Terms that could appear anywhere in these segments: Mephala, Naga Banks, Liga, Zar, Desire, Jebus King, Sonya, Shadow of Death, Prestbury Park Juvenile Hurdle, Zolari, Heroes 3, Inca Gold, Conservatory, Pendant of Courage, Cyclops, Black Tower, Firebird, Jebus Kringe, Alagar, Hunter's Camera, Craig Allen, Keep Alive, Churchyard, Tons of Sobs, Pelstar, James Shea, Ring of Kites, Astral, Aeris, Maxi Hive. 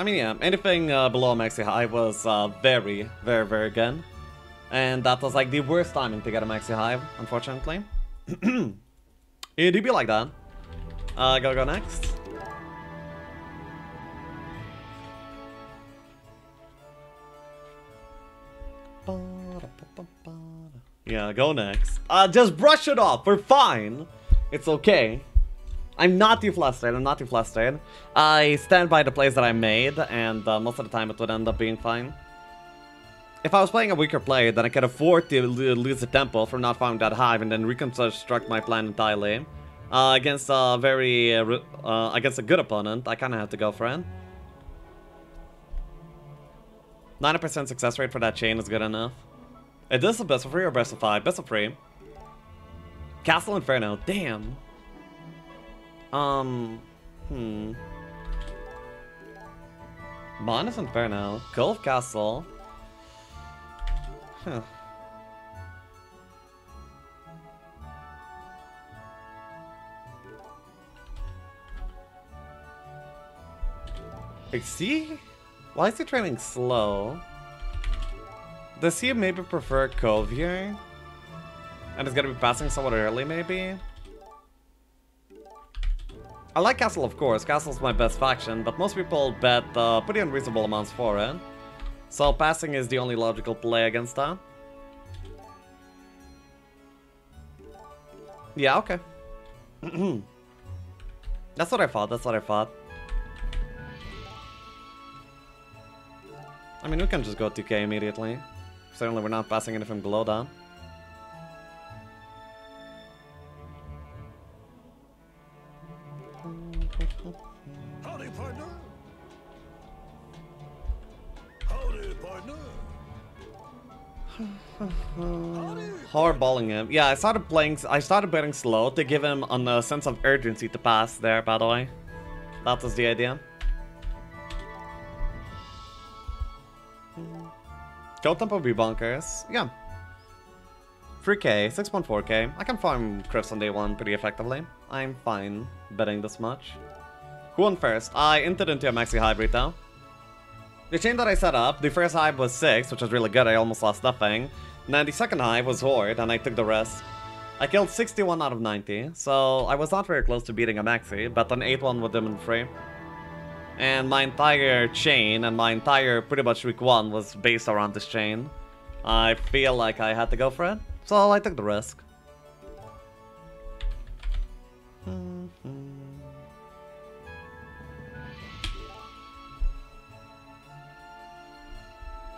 I mean, yeah, anything below Maxi Hive was very, very good. And that was like the worst timing to get a Maxi Hive, unfortunately. It do be like that. Gotta go next. Yeah, go next. Just brush it off. We're fine. It's okay. I'm not too flustered. I'm not too flustered. I stand by the plays that I made, and most of the time it would end up being fine. If I was playing a weaker play, then I could afford to lose the tempo from not farming that hive and then reconstruct my plan entirely. Against a against a good opponent, I kind of have to go for it. 90% success rate for that chain is good enough. Is this a best of 3 or best of 5? Best of 3. Castle Inferno, damn. Minus Inferno, Cove Castle. Huh. See? Why is he training slow? Does he maybe prefer Cove here? And it's gonna be passing somewhat early, maybe? I like Castle, of course. Castle's my best faction, but most people bet pretty unreasonable amounts for it. So passing is the only logical play against that. Yeah, okay. That's what I thought, that's what I thought. I mean, we can just go 2k immediately. Certainly we're not passing anything below that. Howdy, partner. Howdy, partner. Hardballing him. Yeah, I started betting slow to give him a sense of urgency to pass there, by the way. That was the idea. Go tempo would be bonkers. Yeah. 3k, 6.4k. I can farm Crips on day one pretty effectively. I'm fine betting this much. Who won first? I entered into a Maxi Hybrid though. The chain that I set up, the first hive was 6, which was really good, I almost lost nothing. And then the second hive was Horde, and I took the rest. I killed 61 out of 90, so I was not very close to beating a Maxi, but an 8-1 with Demon Free. And my entire chain and my entire pretty much week one was based around this chain. I feel like I had to go for it, so I took the risk.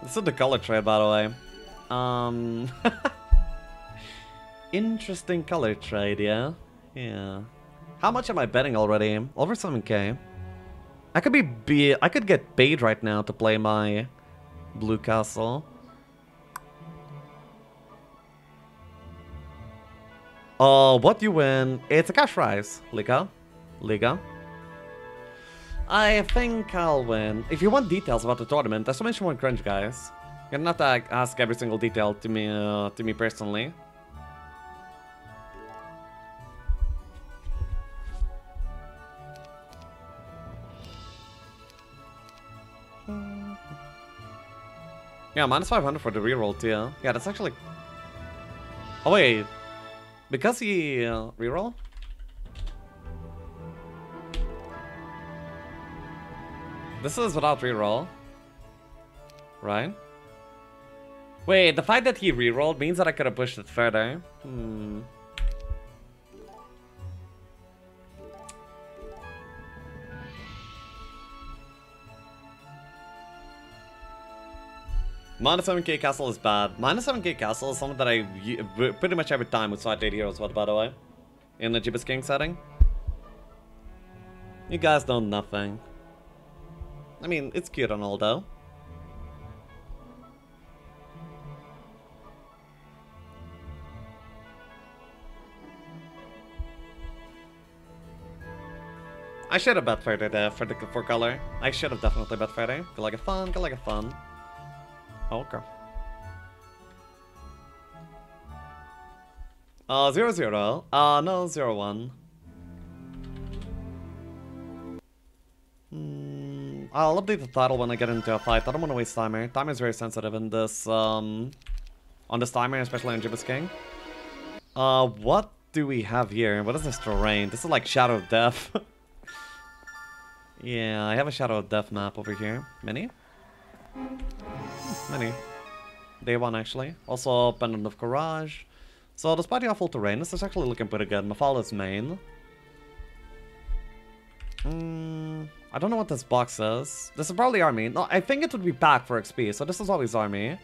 This is the color trade, by the way. Interesting color trade, yeah? Yeah. How much am I betting already? Over 7k. I could I could get paid right now to play my Blue Castle. Oh, what you win? It's a cash prize, Liga. Liga. I think I'll win. If you want details about the tournament, there's so much more cringe, guys. You're not to ask every single detail to me personally. Yeah, minus 500 for the reroll too. Yeah, that's actually... Oh wait, because he reroll? This is without reroll, right? Wait, the fact that he rerolled means that I could have pushed it further. Minus 7k castle is bad. Minus 7k castle is something that I pretty much every time with Side Date Heroes, by the way. In the Jebus King setting. You guys know nothing. I mean, it's cute and all though. I should have bet further there for color. I should have definitely bet further. Go like a fun, go like a fun. Okay. 0-0. No, 0-1. I'll update the title when I get into a fight. I don't want to waste timer. Timer is very sensitive in this, on this timer, especially on Jebus King. What do we have here? What is this terrain? This is like Shadow of Death. Yeah, I have a Shadow of Death map over here. Mini? Mini. Day 1, actually. Also, Pendant of Courage. So, despite the awful terrain, this is actually looking pretty good. Mafalda's main. I don't know what this box is. This is probably army. No, I think it would be packed for XP, so this is always army.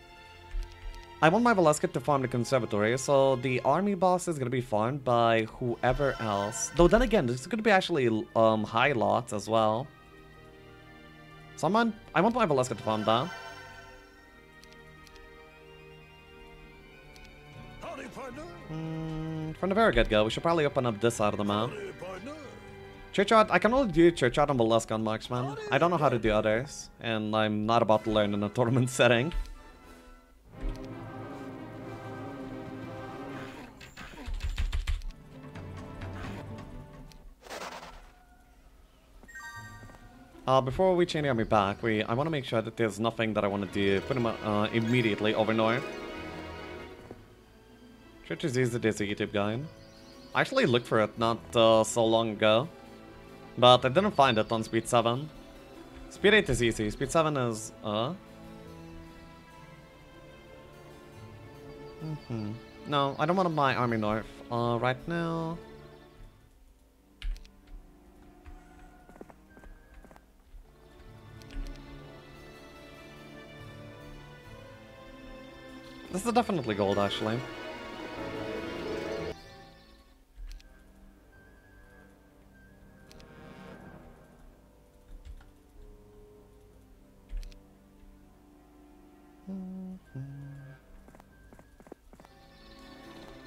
I want my Valeska to farm the Conservatory, so the army boss is gonna be farmed by whoever else. Though then again, this could be actually high lots as well. So I want my Valeska to farm that. From the very get-go, we should probably open up this side of the map. Churchyard, I can only do Churchyard and Valeska on Marksman. I don't know how to do others, and I'm not about to learn in a tournament setting. Before we chain the army back, I want to make sure that there's nothing that I want to do pretty much immediately over north. Church is easy, there's a YouTube guide. I actually looked for it not so long ago, but I didn't find it on Speed 7. Speed 8 is easy, Speed 7 is... No, I don't want my army north right now. This is definitely gold, actually.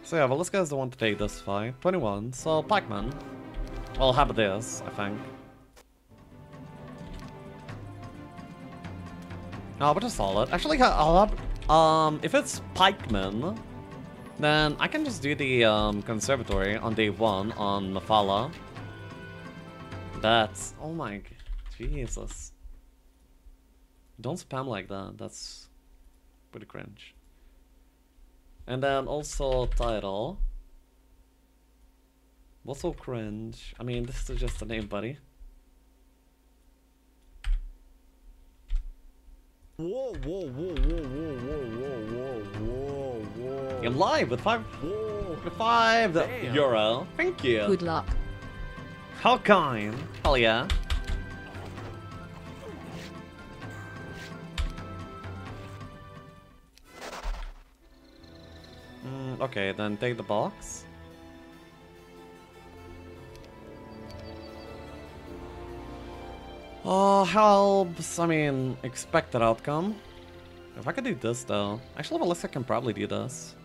So yeah, Valeska is the one to take this fight. 21, so Pikeman. Well, how about this, I think. No, but just solid. Actually, I'll have... if it's Pikeman, then I can just do the Conservatory on day 1 on Mephala. That's... Oh my... Jesus. Don't spam like that, that's... pretty cringe. And then also title. What's so cringe? I mean, this is just a name, buddy. Whoa, whoa, whoa, whoa, whoa, whoa, whoa, whoa, whoa. I'm live with €5. Thank you. Good luck. How kind. Hell yeah. Okay, then take the box. Oh, helps. I mean, expected outcome. If I could do this, though. Actually, Valeska can probably do this.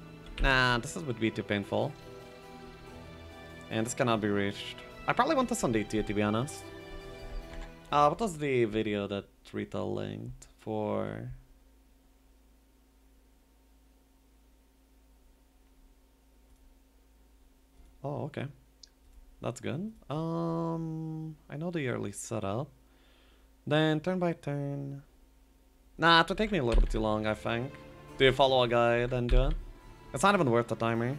Nah, this would be too painful. And this cannot be reached. I probably want this on day 2, to be honest. What was the video that Rita linked for... Oh, okay. That's good. I know the early setup. Then turn by turn. Nah, it would take me a little bit too long, I think. Do you follow a guide and do it? It's not even worth the timer.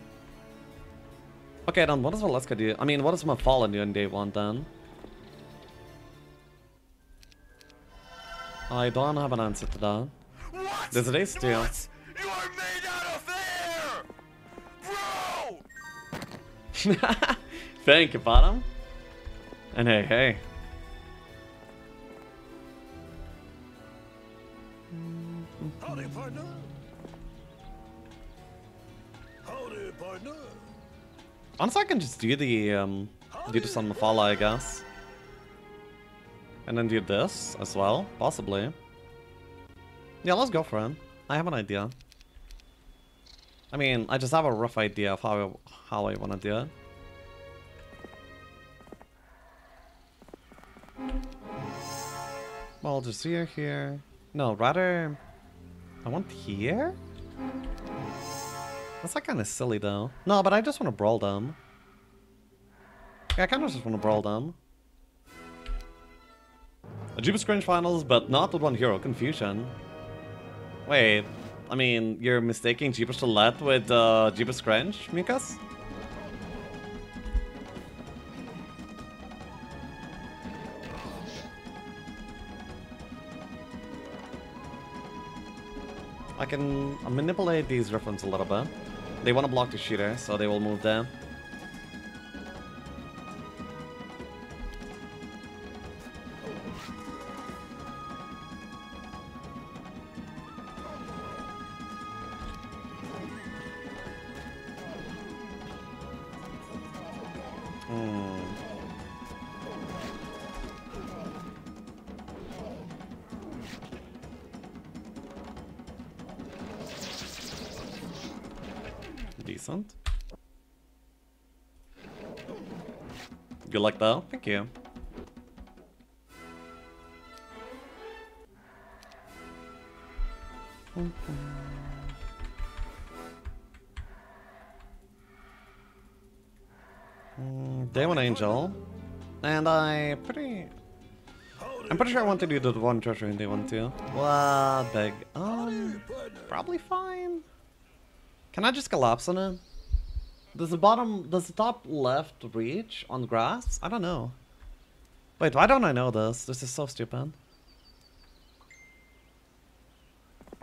Okay, then what does Valeska do? I mean, what does Mephala do in day 1 then? I don't have an answer to that. What? There's a day still. Thank you, Bottom. And hey, hey. Howdy, partner. Howdy, partner. Honestly, I can just do the do this on Mephala, I guess, and then do this as well, possibly. Yeah, let's go, friend. I have an idea. I mean, I just have a rough idea of how I want to do it. Well, just here. No, rather... I want here? That's like kind of silly, though. No, but I just want to brawl them. Yeah, I kind of just want to brawl them. A Jebus Kringe finals, but not with one hero. Confusion. Wait, I mean, you're mistaking Jebus Gillette with Jebus Kringe, Mikas? I can manipulate these references a little bit. They want to block the shooter, so they will move there. Decent. Good luck though, thank you. Day one angel. And I'm pretty sure I want to do the one treasure in day one too. What big probably fine. Can I just collapse on it? Does the top left reach on grass? I don't know. Wait, why don't I know this? This is so stupid.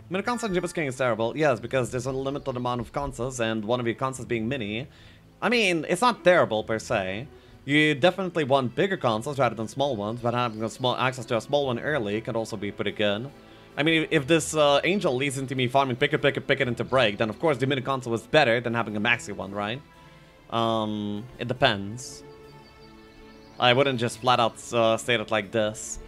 Mini console Jebus King is terrible. Yes, because there's a limited amount of consoles and one of your consoles being mini. I mean, it's not terrible per se. You definitely want bigger consoles rather than small ones, but having a small access to a small one early could also be pretty good. I mean, if this angel leads into me farming pick it into break, then of course the mini console is better than having a maxi one, right? It depends. I wouldn't just flat out state it like this.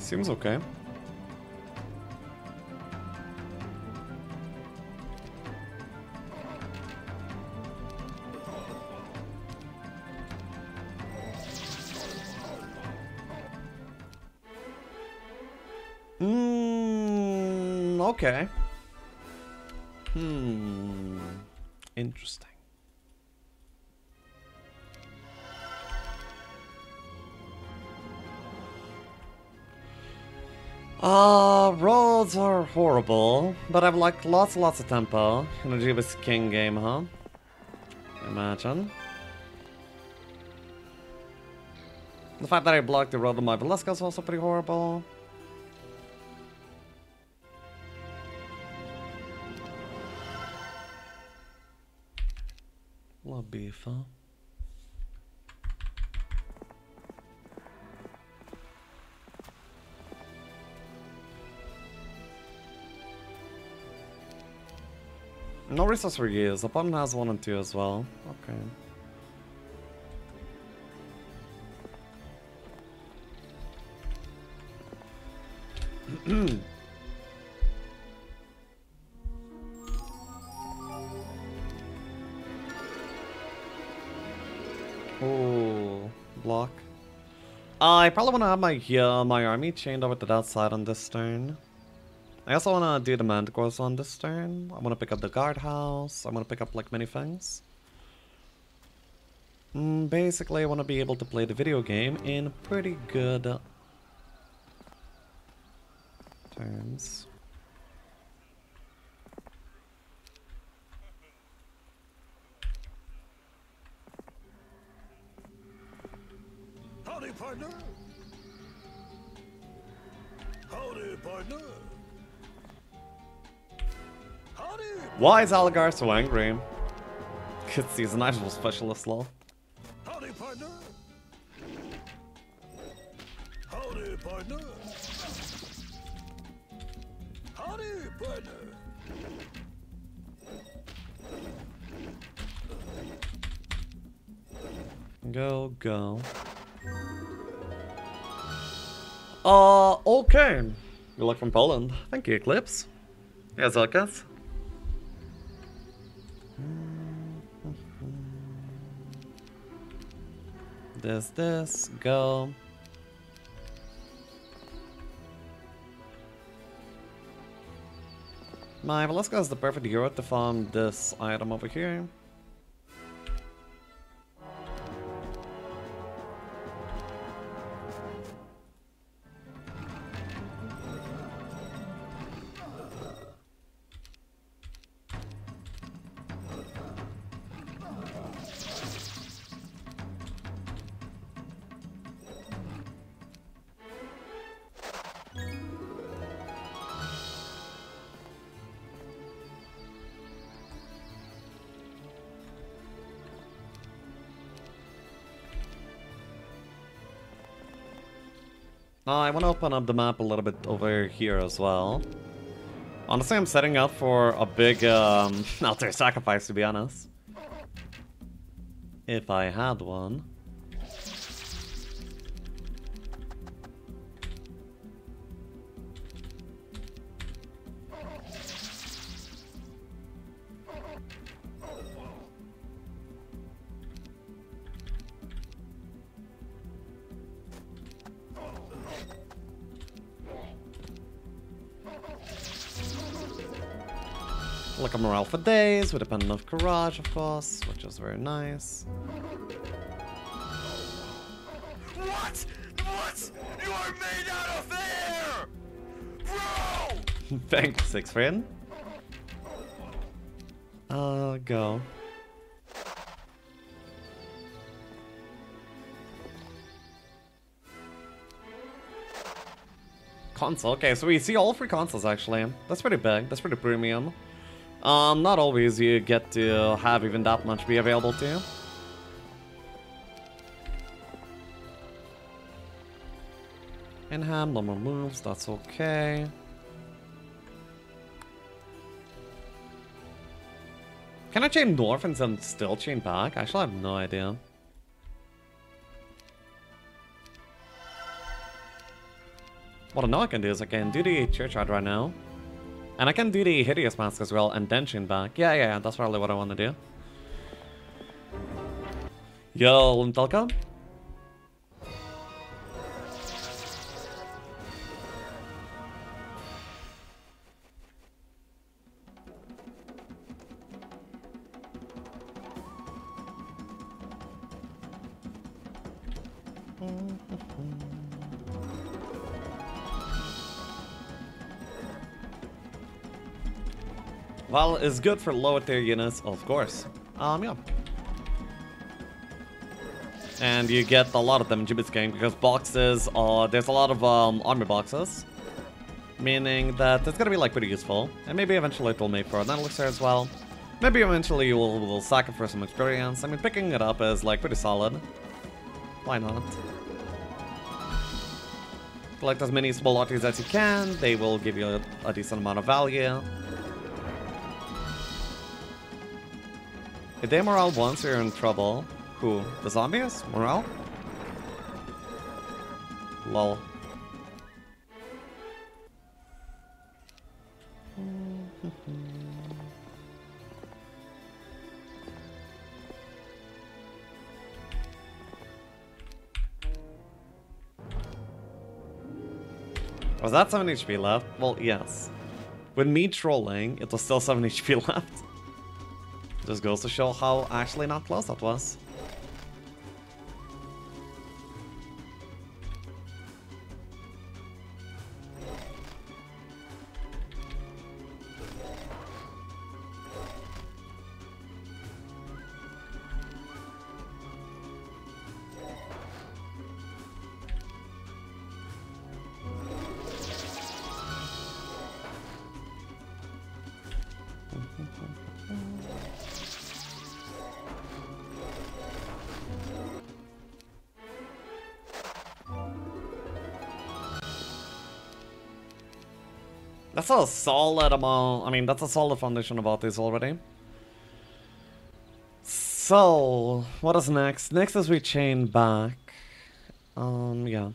Seems okay. Okay. Interesting. Roads are horrible, but I've like lots and lots of tempo in a Jebus King game, huh? Imagine. The fact that I blocked the road with my Valeska is also pretty horrible. Love beef, huh? No resource for use. Opponent has 1 and 2 as well. Okay. Ooh, block. I probably want to have my army chained over to that side on this turn. I also want to do the manticores on this turn. I want to pick up the guardhouse. I want to pick up like many things. Basically, I want to be able to play the video game in pretty good terms. Howdy, partner. Howdy, partner. Howdy. Why is Alagar so angry? Because he's an actual specialist, lol. Howdy, partner. Howdy, partner. Howdy, partner. Go, go. Okay. Good luck from Poland. Thank you, Eclipse. Yes, I guess. This, go. My Valeska is the perfect hero to farm this item over here. I want to open up the map a little bit over here as well. Honestly, I'm setting up for a big altar sacrifice, to be honest. If I had one. Like a morale for days with a Pendant of Courage, of course, which is very nice. What? What? You are made out of air, bro! Thanks, six friend. Go. Console. Okay, so we see all three consoles actually. That's pretty big. That's pretty premium. Not always you get to have even that much be available to you. And ham, no more moves, that's okay. Can I chain north and then still chain back? Actually, I have no idea. What I know I can do is I can do the Churchyard right now. And I can do the hideous mask as well and then chain back. Yeah, that's probably what I want to do. Yo, Lintelka. Val is good for lower tier units, of course. Yeah. And you get a lot of them in Jebus King because boxes are... There's a lot of army boxes. Meaning that it's gonna be like pretty useful. And maybe eventually it'll make for an elixir as well. Maybe eventually you will sack it for some experience. I mean, picking it up is like pretty solid. Why not? Collect as many small arties as you can. They will give you a decent amount of value. If they morale once, you're in trouble. Who? The zombies? Morale? Lol. Was that 7 HP left? Well, yes. With me trolling, it was still 7 HP left. Just goes to show how actually not close that was. That's a solid amount. I mean, that's a solid foundation about this already. So, what is next? Next is we chain back. Yeah.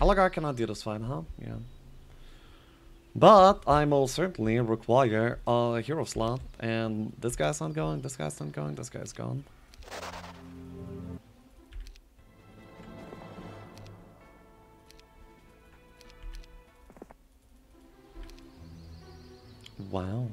Alagar cannot do this fine, huh? Yeah. But I most certainly require a hero slot, and this guy's not going, this guy's not going, this guy's gone. Wow.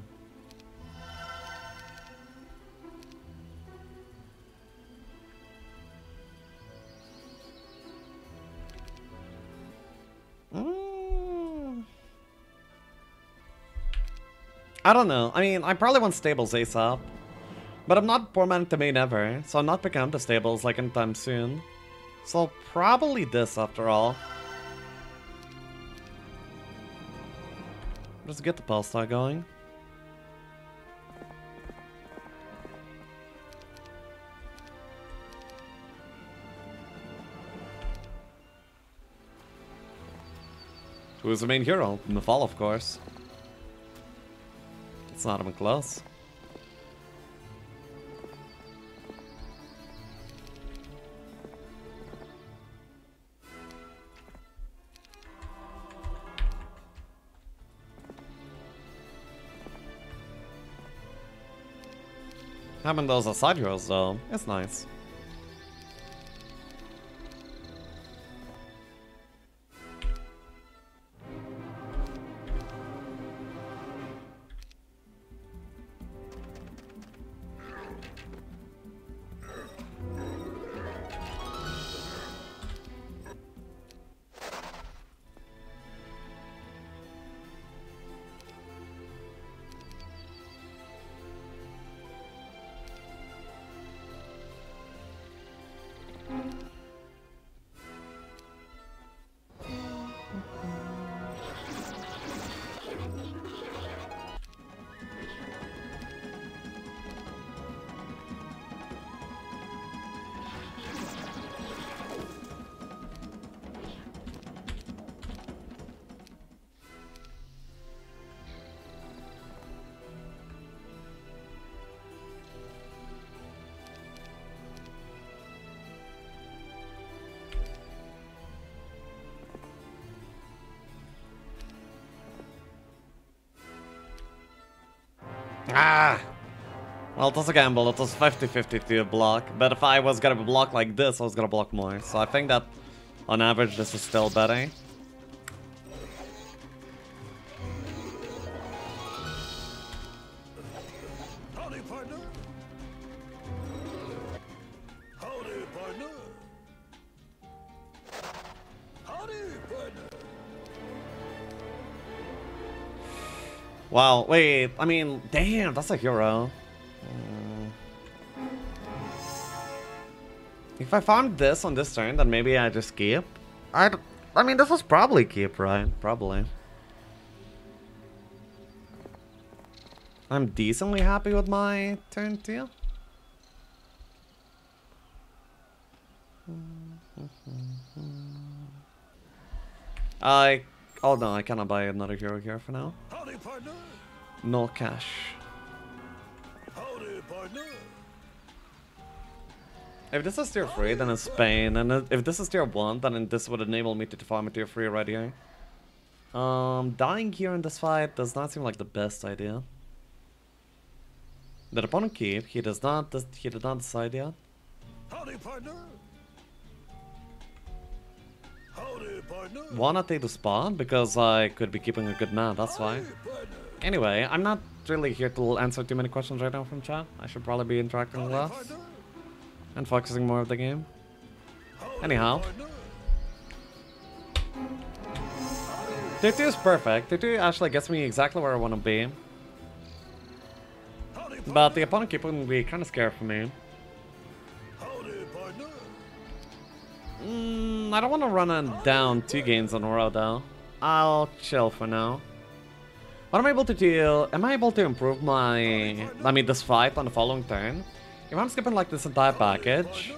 I don't know. I mean, I probably want stables ASAP, but I'm not poor man to main ever, so I'm not picking up the stables like anytime soon. So probably this after all. Just get the Pelstar going. Who's the main hero? Mefal, of course. It's not even close. Having those aside heroes though, it's nice. Ah! Well, it was a gamble. It was 50-50 to block. But if I was gonna block like this, I was gonna block more. So I think that, on average, this is still better. Howdy, partner. Howdy, partner. Howdy, partner. Wow, wait, I mean, damn, that's a hero. If I found this on this turn, then maybe I just keep. I mean, this was probably keep, right? Probably. I'm decently happy with my turn too. Oh no, I cannot buy another hero here for now. Howdy, partner. No cash. Howdy, partner. If this is tier 3, then it's Spain. And if this is tier 1, then this would enable me to farm a tier 3 right here. Dying here in this fight does not seem like the best idea. The opponent keep, he did not decide yet. Howdy, partner. Wanna take the spawn because I could be keeping a good man, that's why. Anyway, I'm not really here to answer too many questions right now from chat. I should probably be interacting less and focusing more of the game. Anyhow. Tier 2 is perfect. Tier 2 actually gets me exactly where I want to be. But the opponent keep would be kind of scared for me. I don't want to run on down 2 games in a row, though. I'll chill for now. What am I able to do? Am I able to improve my... I mean, this fight on the following turn? If I'm skipping, like, this entire package...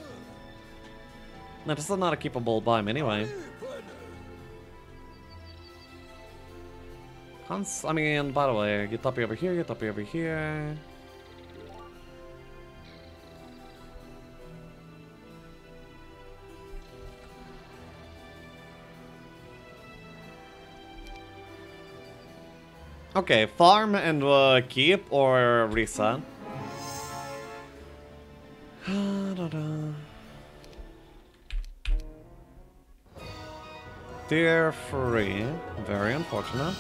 No, this is not a keepable biome anyway. I mean, by the way, get Toppy over here, get Toppy over here... Okay, farm and keep or reset. Tier 3, very unfortunate.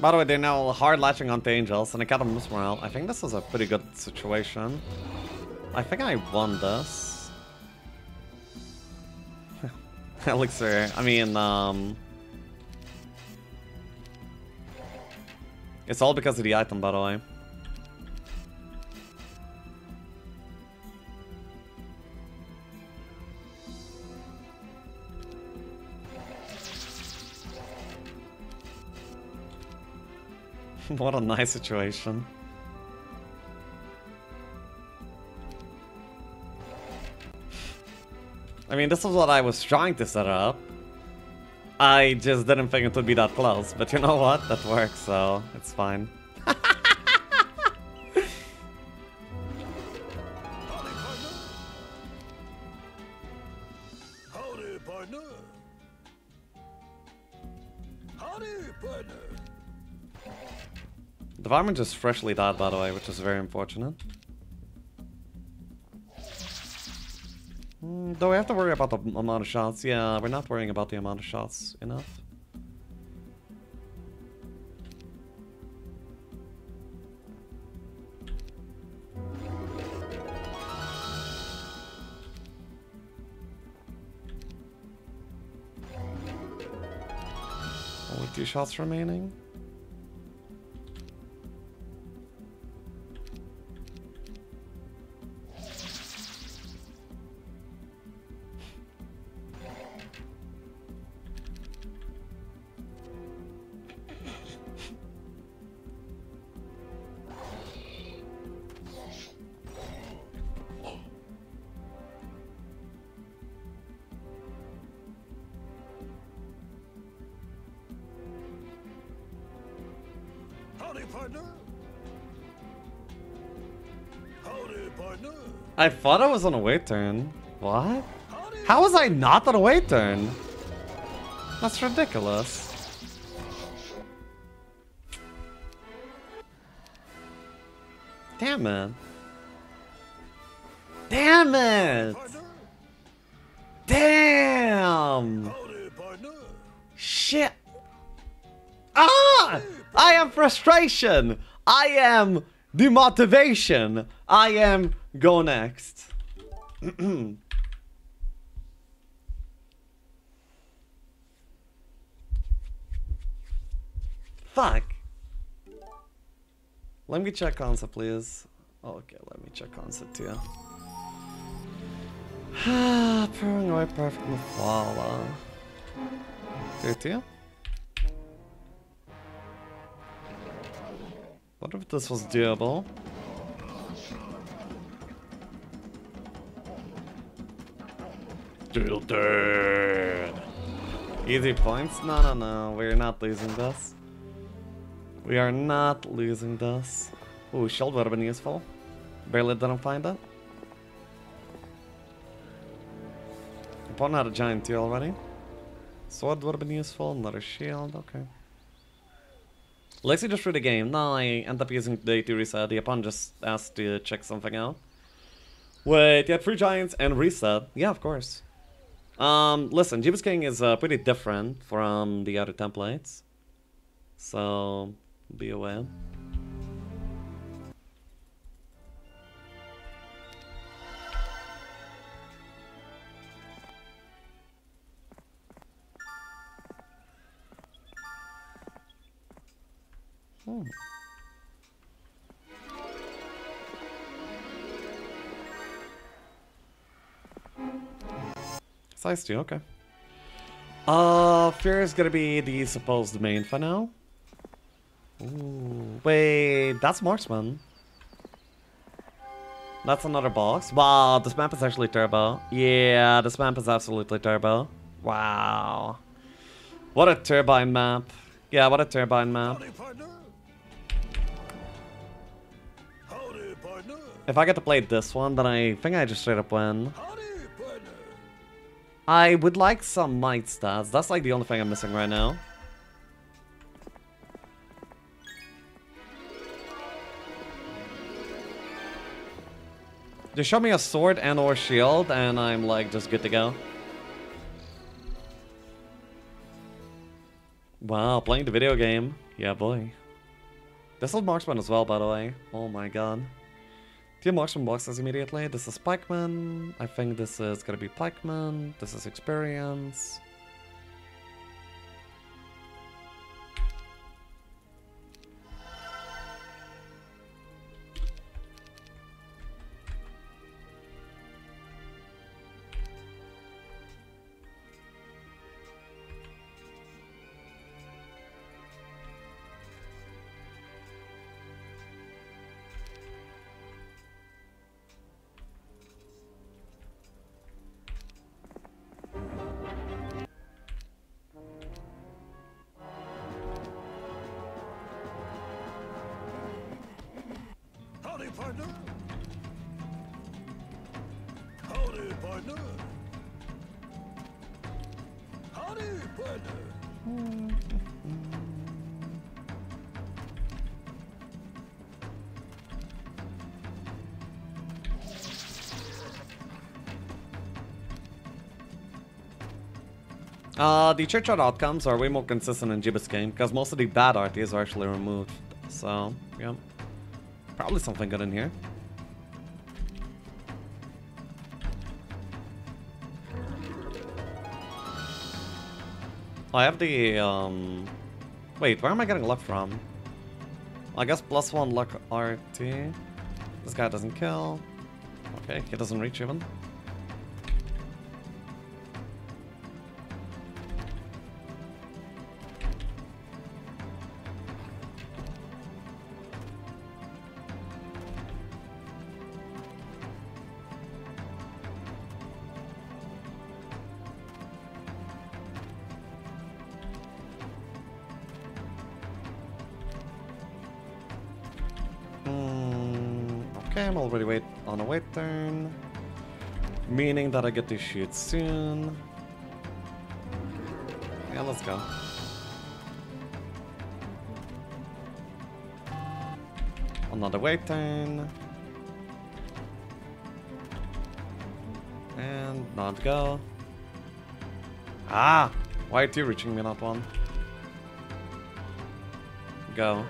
By the way, they're now hard latching onto Angels, and I got a morale. I think this is a pretty good situation. I think I won this. Elixir, I mean, it's all because of the item, by the way. What a nice situation. I mean, this is what I was trying to set up. I just didn't think it would be that close, but you know what? That works, so it's fine. Fireman just freshly died, by the way, which is very unfortunate. Do we have to worry about the amount of shots? Yeah, we're not worrying about the amount of shots enough. Only 2 shots remaining. I thought I was on a wait turn. What? How was I not on a wait turn? That's ridiculous. Damn it. Damn it! Damn! Shit! Ah! I am frustration! I am demotivation! I am... Go next. Fuck. Let me check concept, please. Okay, let me check concept too. Proving away perfect Mephala. What if this was doable? Easy points? No, we're not losing this. We are not losing this. Ooh, shield would have been useful. Barely didn't find it. Opponent had a giant too already. Sword would have been useful, another shield, okay. Lexi just threw the game. Now I end up using the to reset. The opponent just asked to check something out. Wait, you had 3 giants and reset? Yeah, of course. Listen, Jebus King is pretty different from the other templates. So, be aware. Hmm. Size 2, okay. Fear is gonna be the supposed main for now. Ooh, wait, that's Marksman. That's another box. Wow, this map is actually turbo. Yeah, this map is absolutely turbo. Wow. What a turbine map. Yeah, what a turbine map. Howdy, partner. Howdy, partner. If I get to play this one, then I think I just straight up win. Howdy, I would like some might stats. That's like the only thing I'm missing right now. Just show me a sword and or shield and I'm like just good to go. Wow, playing the video game. Yeah, boy. This is Marksman as well, by the way. Oh my god. 2 Marksman boxes immediately. This is Pikeman. I think this is gonna be Pikeman. This is Experience. The Churchyard outcomes are way more consistent in Jebus King because most of the bad RTs are actually removed. So, yeah. Probably something good in here. I have the, wait, where am I getting luck from? I guess +1 luck RT. This guy doesn't kill. Okay, he doesn't reach even. Turn, meaning that I get to shoot soon. Yeah, let's go. Another wait turn. And not go. Ah! Why are you reaching me, not one? Go.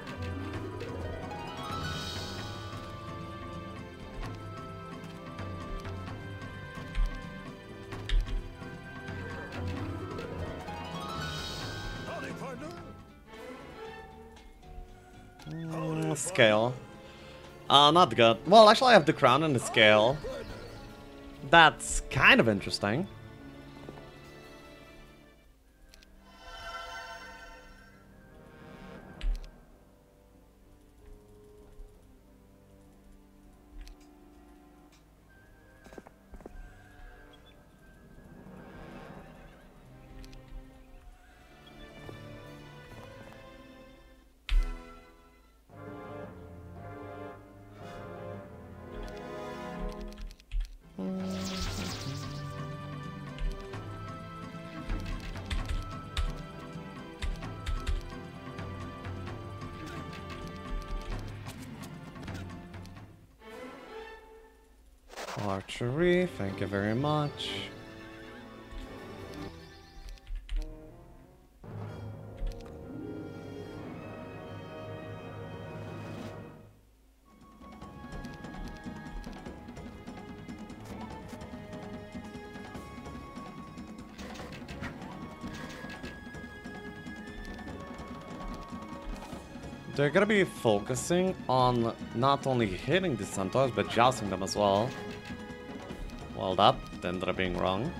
Scale. Not good. Well, actually I have the crown and the scale. That's kind of interesting. Archery, thank you very much. They're gonna be focusing on not only hitting the centaurs, but jousting them as well. Well, that ended up being wrong.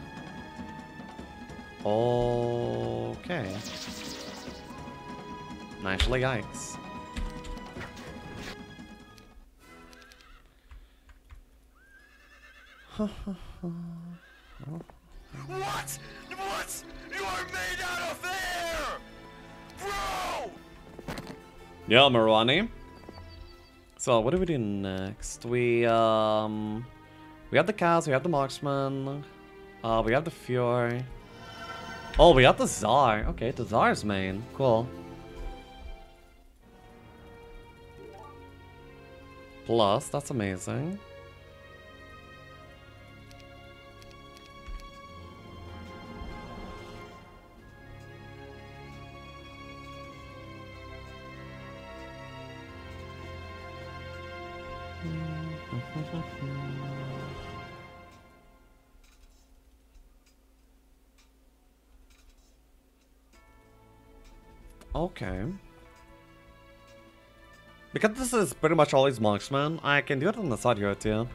Okay. Nicely, yikes. What? You are made out of air! Bro! Yeah, Marwani. So, what do we do next? We have the cows, we have the marksman, we have the fury. Oh, we have the Zar. Okay, the Zar's main. Cool. Plus, that's amazing. Okay. Because this is pretty much always marksman, I can do it on the side here too.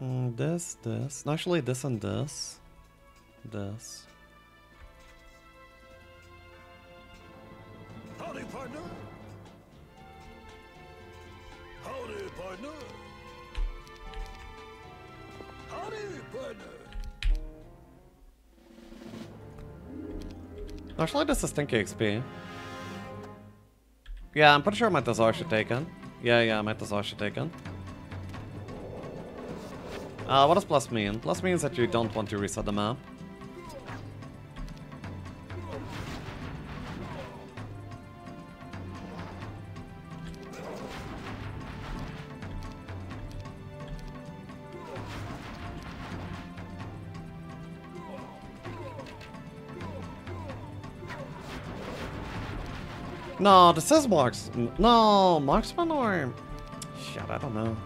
This. Actually, this and this. This. Howdy, partner. Howdy, partner. Howdy, partner. Actually, this is stinky XP. Yeah, I'm pretty sure my Tazar should take in. Yeah, my Tazar should take in. What does plus mean? Plus means that you don't want to reset the map. No, this is Marksman or... Shit, I don't know.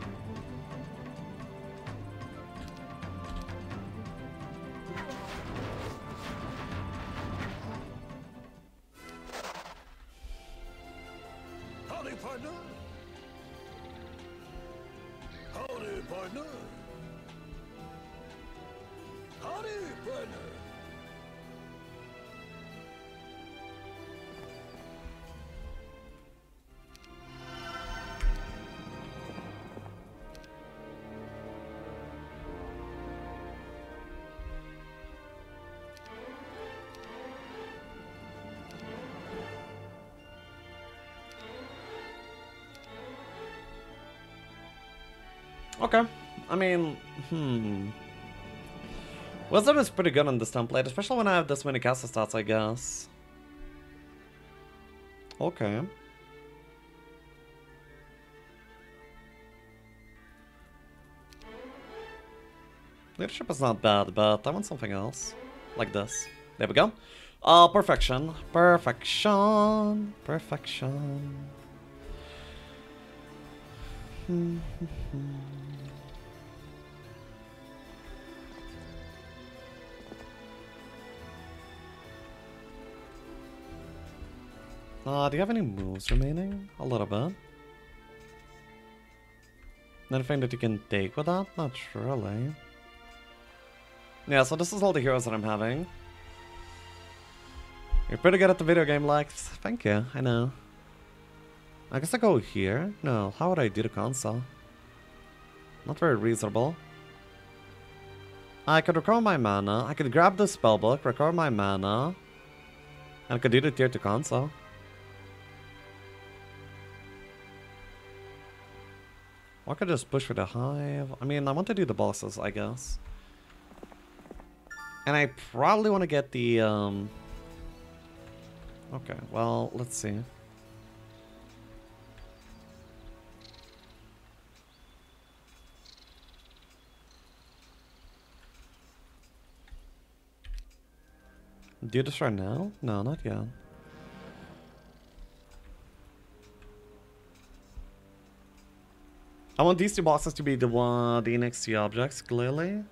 Howdy, partner. Howdy, partner. Howdy, partner. Okay, I mean, Wizard is pretty good on this template, especially when I have this many caster stats, I guess. Okay. Leadership is not bad, but I want something else. Like this. There we go. Perfection. Perfection. Perfection. Do you have any moves remaining? A little bit. Anything that you can take with that? Not really. Yeah, so this is all the heroes that I'm having. You're pretty good at the video game, Lex. Thank you, I know. I guess I go here? No, how would I do the console? Not very reasonable. I could recover my mana. I could grab the spellbook, recover my mana. And I could do the tier 2 console. Or I could just push for the hive. I mean, I want to do the bosses, I guess. And I probably want to get the... Okay, well, let's see. Do this right now? No, not yet. I want these two boxes to be the NXT objects, clearly.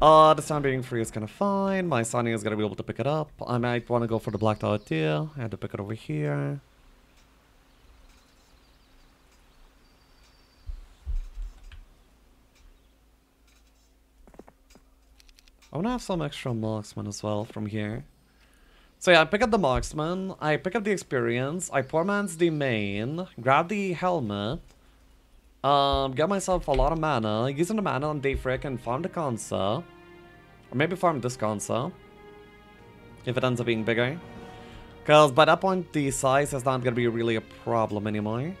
The sound being free is kind of fine. My Sonya is going to be able to pick it up. I might want to go for the Black Tower too. I had to pick it over here. I want to have some extra Marksman as well from here. So yeah, I pick up the Marksman. I pick up the experience. I poor man's the main. Grab the helmet. Get myself a lot of mana. Using the mana on Dayfrick and farm the Consa. Or maybe farm this Consa. If it ends up being bigger. Because by that point, the size is not going to be really a problem anymore.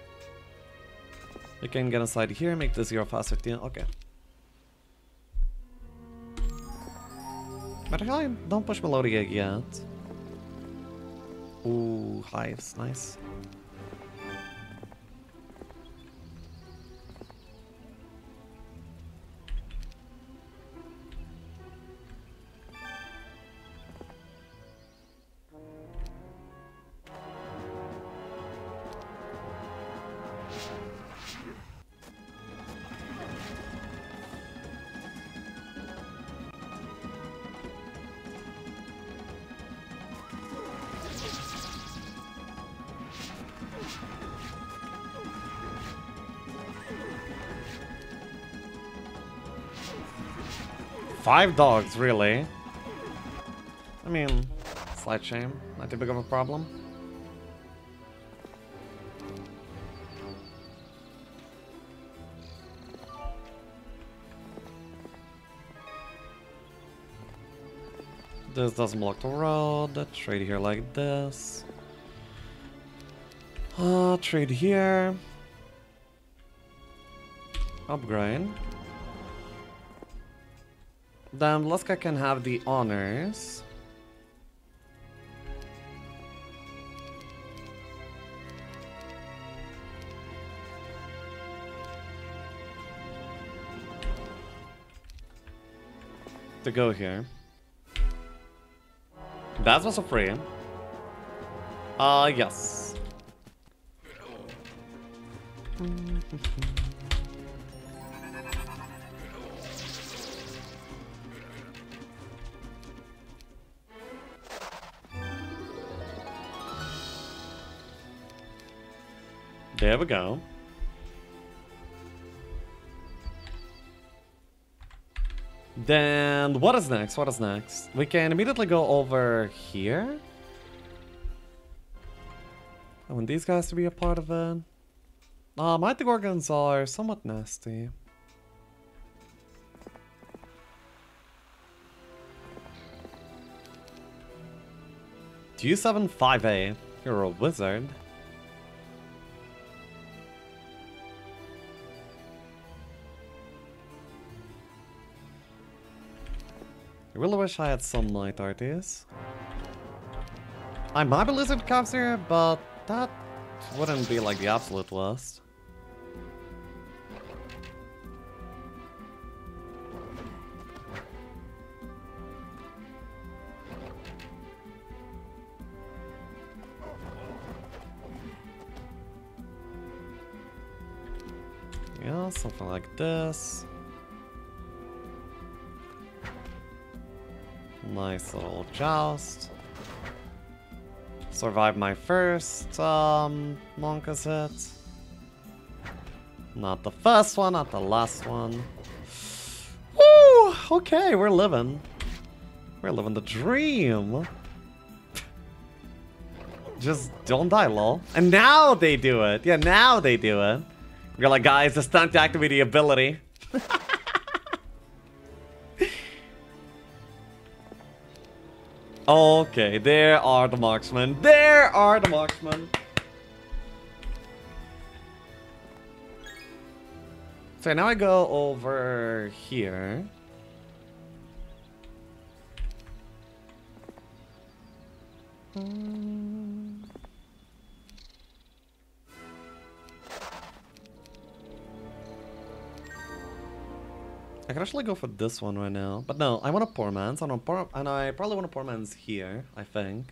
You can get inside here, make this 0 faster. Okay. But I don't push Melodia yet. Ooh, hives, nice. Five dogs, really? I mean, slight shame. Not too big of a problem. This doesn't block the road. Trade here like this. Trade here. Upgrade. Then Valeska can have the honors. To go here. That's also free. Yes. There we go. Then what is next? What is next? We can immediately go over here. I want these guys to be a part of it. I think organs are somewhat nasty. G75A. You're a wizard. I really wish I had some light artists. I might be lizard cops here, but that wouldn't be like the absolute worst. Yeah, something like this. Nice little joust. Survive my first Monka's hit. Not the first one, not the last one. Woo! Okay, we're living. We're living the dream. Just don't die, lol. And now they do it. Yeah, now they do it. You're like, guys, it's time to activate the ability. Okay, there are the marksmen. There are the marksmen. So now I go over here. I I could actually go for this one right now, but no, I want a poor man's, and I probably want a poor man's here, I think.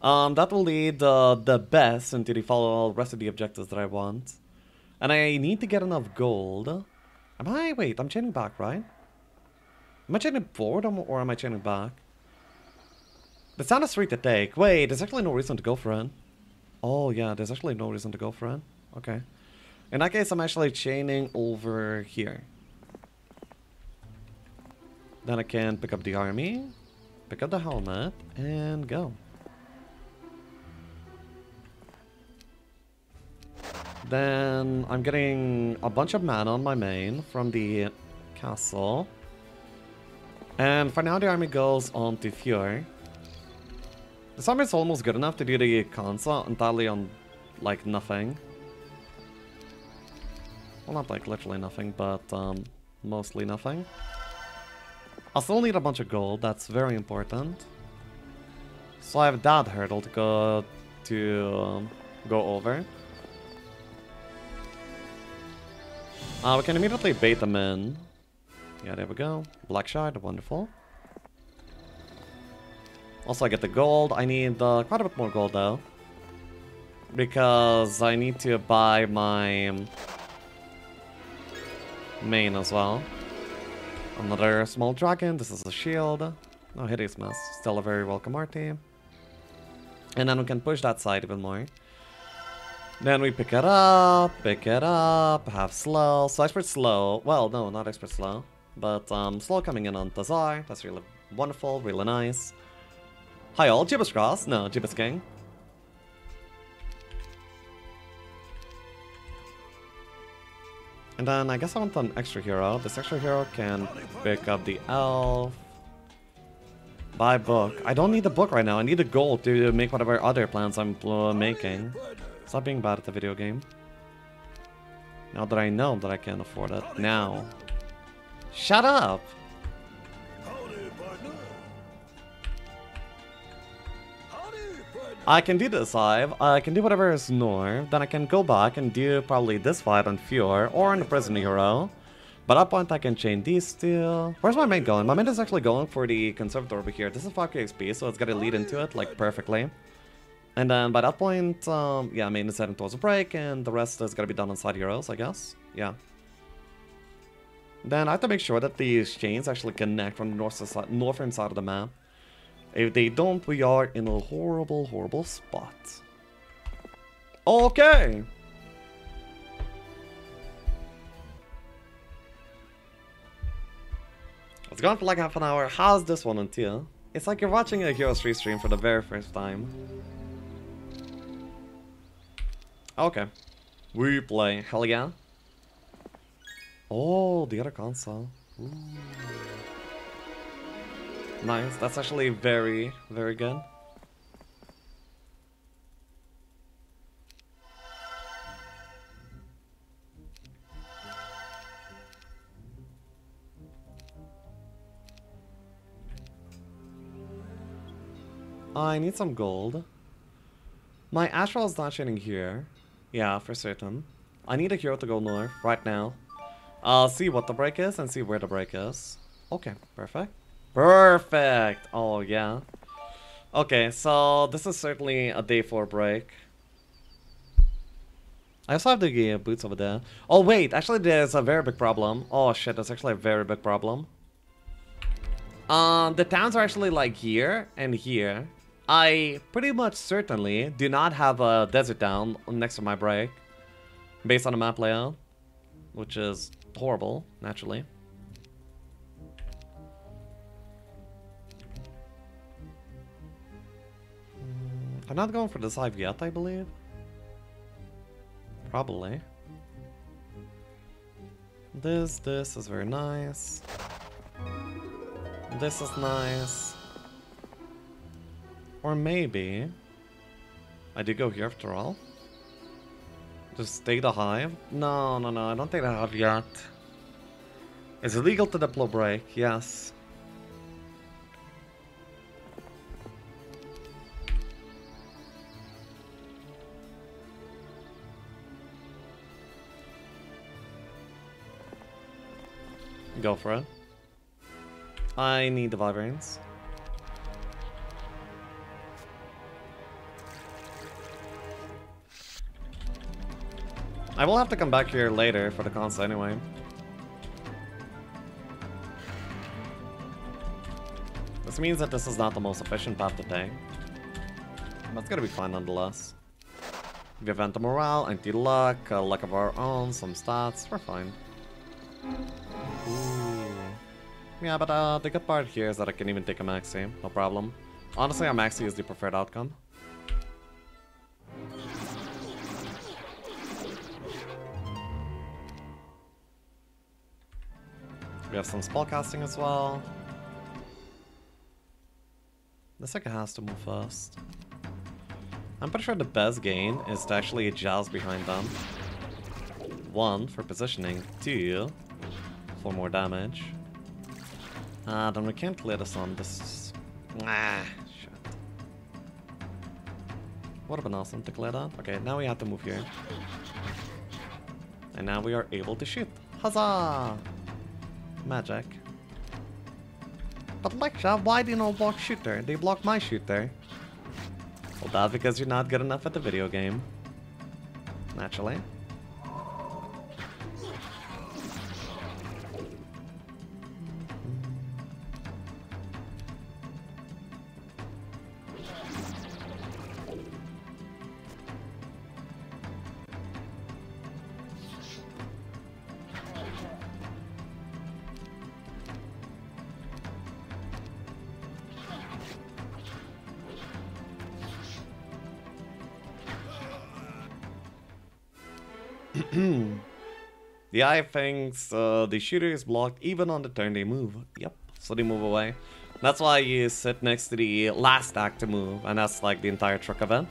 That will lead the best into the rest of the objectives that I want. And I need to get enough gold. Am I... wait, I'm chaining back, right? Am I chaining forward or am I chaining back? The sound is free to take. Wait, there's actually no reason to go for it. Oh yeah, there's actually no reason to go for it. Okay. In that case, I'm actually chaining over here. Then I can pick up the army, pick up the helmet, and go. Then I'm getting a bunch of mana on my main from the castle. And for now, the army goes on to Fjord. This army is almost good enough to do the console entirely on, like, nothing. Well, not, like, literally nothing, but mostly nothing. I still need a bunch of gold, that's very important. So I have that hurdle to go over. We can immediately bait them in. Yeah, there we go. Black Shard, wonderful. Also, I get the gold. I need quite a bit more gold, though. Because I need to buy my main as well. Another small dragon. This is a shield. No hideous mess. Still a very welcome arty. And then we can push that side even more. Then we pick it up, have slow. So expert slow, well, no, not expert slow, but slow coming in on Tazar. That's really wonderful, really nice. Hi all, Jebus Cross, no, Jebus King. And then I guess I want an extra hero. This extra hero can pick up the elf. Buy book. I don't need the book right now. I need the gold to make whatever other plans I'm making. Stop being bad at the video game. Now that I know that I can afford it. Now. Shut up! I can do this hive. I can do whatever is north. Then I can go back and do probably this fight on Fjord or on the Prison Hero. By that point I can chain these two. Where's my main going? My main is actually going for the Conservatory over here. This is 5k XP, so it's gonna lead into it like perfectly. And then by that point, yeah, main is heading towards a break, and the rest is gonna be done on side heroes, I guess. Yeah. Then I have to make sure that these chains actually connect from the northern side of the map. If they don't, we are in a horrible, horrible spot. Okay! It's gone for like half an hour. How's this one until? It's like you're watching a Heroes 3 stream for the very first time. Okay. We play. Hell yeah. Oh, the other console. Ooh. Nice. That's actually very, very good. I need some gold. My Astral is not shining here. Yeah, for certain. I need a hero to go north right now. I'll see what the break is and see where the break is. Okay, perfect. Perfect! Oh, yeah. Okay, so this is certainly a day 4 break. I also have the boots over there. Oh, wait, actually there's a very big problem. Oh, shit, there's actually a very big problem. The towns are actually like here and here. I pretty much certainly do not have a desert town next to my break, based on the map layout, which is horrible, naturally. I'm not going for this hive yet, I believe. Probably. This is very nice. This is nice. Or maybe I do go here after all. Just take the hive? No, no, no, I don't take the hive yet. It's illegal to deploy break, yes. Go for it. I need the vibraniums. I will have to come back here later for the console anyway. This means that this is not the most efficient path to take. But it's gonna be fine nonetheless. We have Venta Morale, Anti-Luck, Luck of our own, some stats, we're fine. Ooh. Yeah, but the good part here is that I can even take a Maxi, no problem. Honestly, a Maxi is the preferred outcome. We have some spellcasting as well. The second has to move first. I'm pretty sure the best gain is to actually jazz behind them. 1 for positioning, 2 for more damage. Then we can't clear this on this. Ah, shit. Would have been awesome to clear that. Okay, now we have to move here. And now we are able to shoot. Huzzah! Magic. But Leksha, why do you not block shooter? They block my shooter. Well, that's because you're not good enough at the video game. Naturally. The eye thinks the shooter is blocked even on the turn they move. Yep, so they move away. That's why you sit next to the last act to move, and that's like the entire trick of it.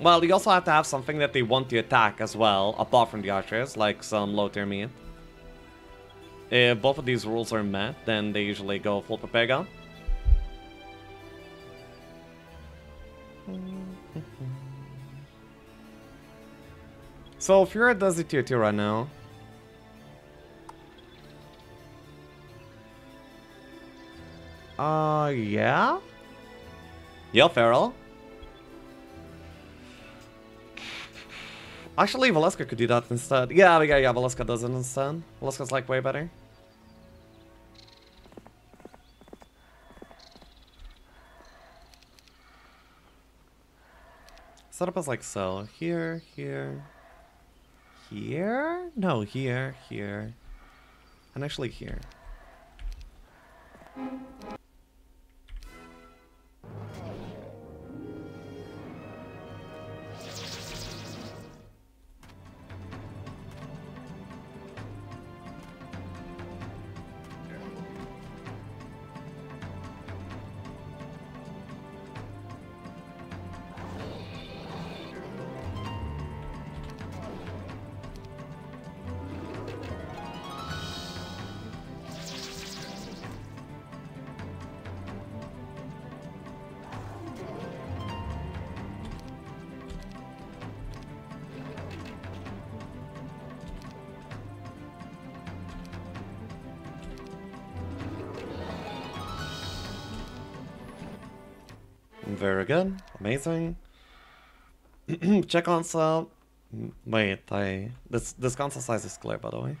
Well, you also have to have something that they want to attack as well, apart from the archers, like some low tier meat. If both of these rules are met, then they usually go full Pepega. So Fura does the tier 2 right now. Yeah? Yo, Feral. Actually, Valeska could do that instead. Yeah, Valeska does it instead. Valeska's like way better. Setup is like so. Here, here. Here? No, here, here. And actually here. Very good. Amazing. Check console. Wait, this console size is clear, by the way.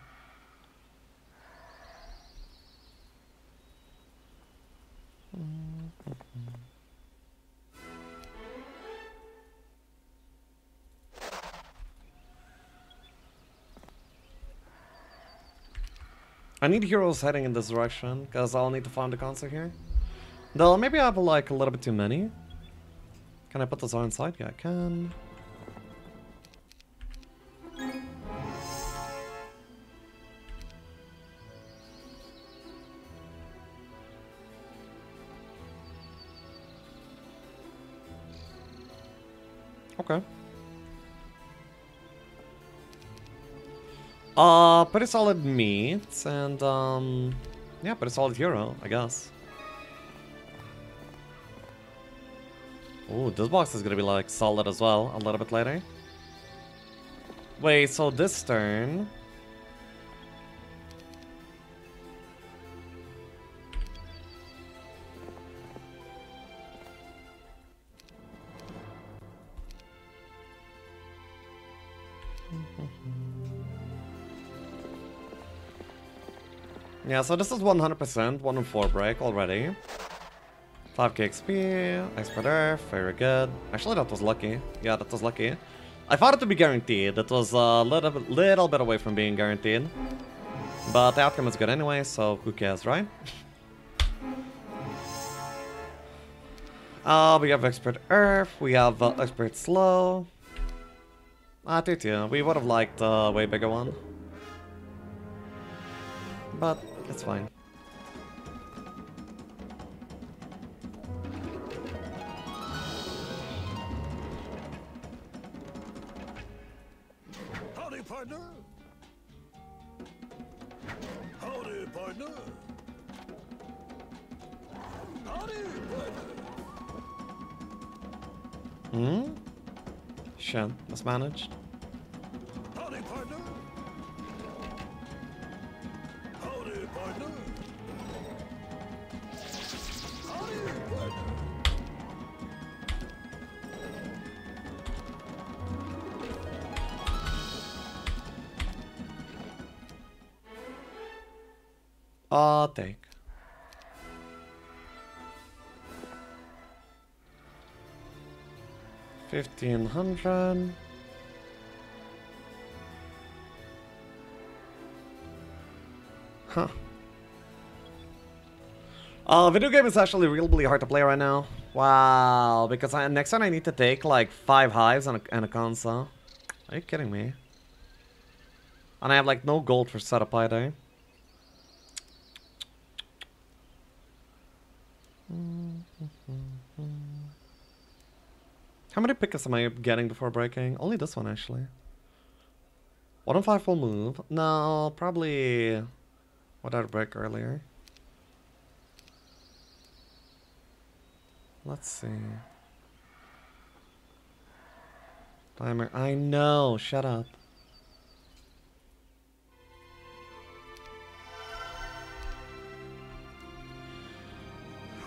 I need heroes heading in this direction, because I'll need to find the console here. Though maybe I have like a little bit too many. Can I put the Zar inside? Yeah, I can. Okay. Pretty solid meat, and yeah, pretty solid hero, I guess. Ooh, this box is gonna be like solid as well a little bit later. Wait, so this turn Yeah, so this is 100%, 1 in 4 break already. 5k XP, Expert Earth, very good. Actually, that was lucky. Yeah, that was lucky. I thought it to be guaranteed. That was a little bit away from being guaranteed. But the outcome is good anyway, so who cares, right? We have Expert Earth, we have Expert Slow. Ah, TT, we would have liked a way bigger one. But it's fine. Howdy, partner. Howdy, partner. Howdy, partner. Hmm? Sure, that's managed. Howdy, partner. I'll take. $1,500. Huh. Video game is actually really hard to play right now. Wow, because next time I need to take like 5 hives and a console. Are you kidding me? And I have like no gold for setup either. How many pickups am I getting before breaking? Only this one actually. 1 in 5 full move. No, probably. What did I break earlier? Let's see. Timer. I know. Shut up.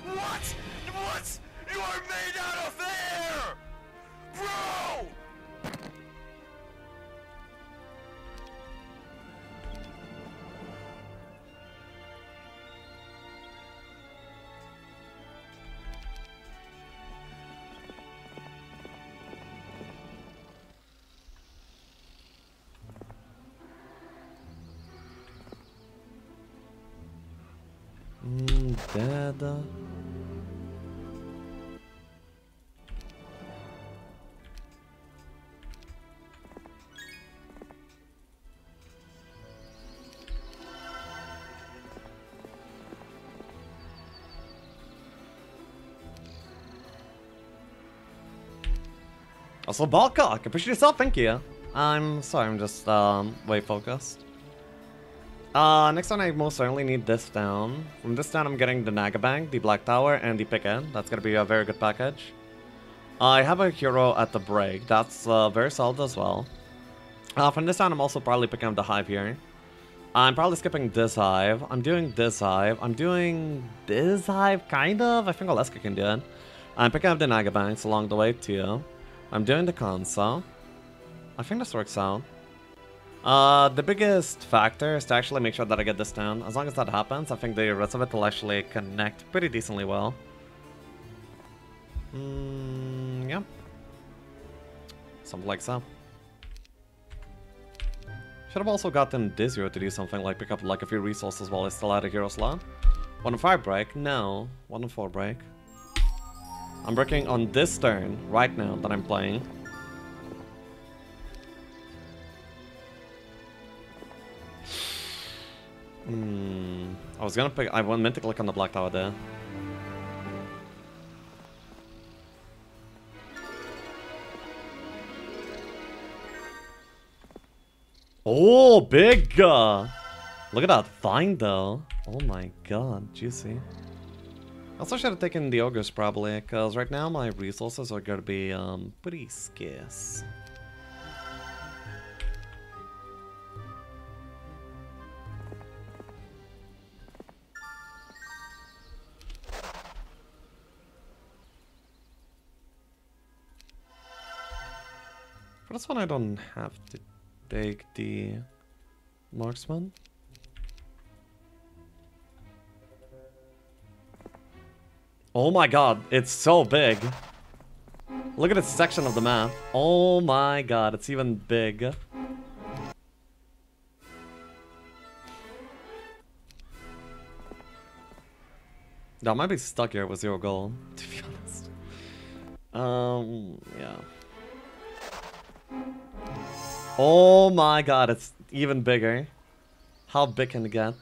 What? What? You are made out of air, bro. Dead. Also, Balcock, I push yourself, thank you. I'm sorry, I'm just way focused. Next one I most certainly need this down. From this down I'm getting the Naga Bank, the Black Tower, and the Pikeman. That's gonna be a very good package. I have a hero at the break, that's very solid as well. From this down I'm also probably picking up the hive here. I'm probably skipping this hive, I'm doing this hive, I'm doing this hive, kind of? I think Valeska can do it. I'm picking up the Naga Banks along the way too. I'm doing the console. I think this works out. The biggest factor is to actually make sure that I get this down. As long as that happens, I think the rest of it will actually connect pretty decently well. Yeah. Something like so. Should have also gotten this hero to do something like pick up like a few resources while I still had a hero slot. 1 in 5 break? No. 1 in 4 break. I'm working on this turn right now that I'm playing. I was gonna pick. I meant to click on the Black Tower there. Oh, big! Look at that vine though. Oh my god, juicy. Also should have taken the ogres probably, because right now my resources are gonna be pretty scarce. For this one I don't have to take the Marksman. Oh my god, it's so big. Look at this section of the map. Oh my god, it's even big. I might be stuck here with 0 gold, to be honest. Yeah. Oh my god, it's even bigger. How big can it get?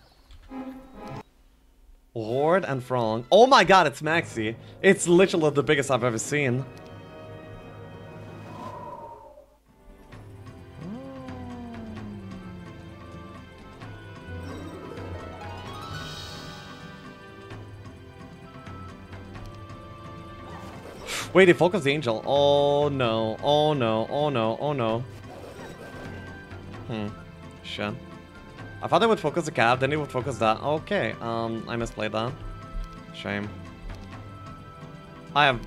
Lord and Frong. Oh my god, it's Maxi. It's literally the biggest I've ever seen. Wait, they focused the angel. Oh no, oh no, oh no, oh no. Shit. I thought they would focus the cab, then they would focus that. Okay, I misplayed that. Shame. I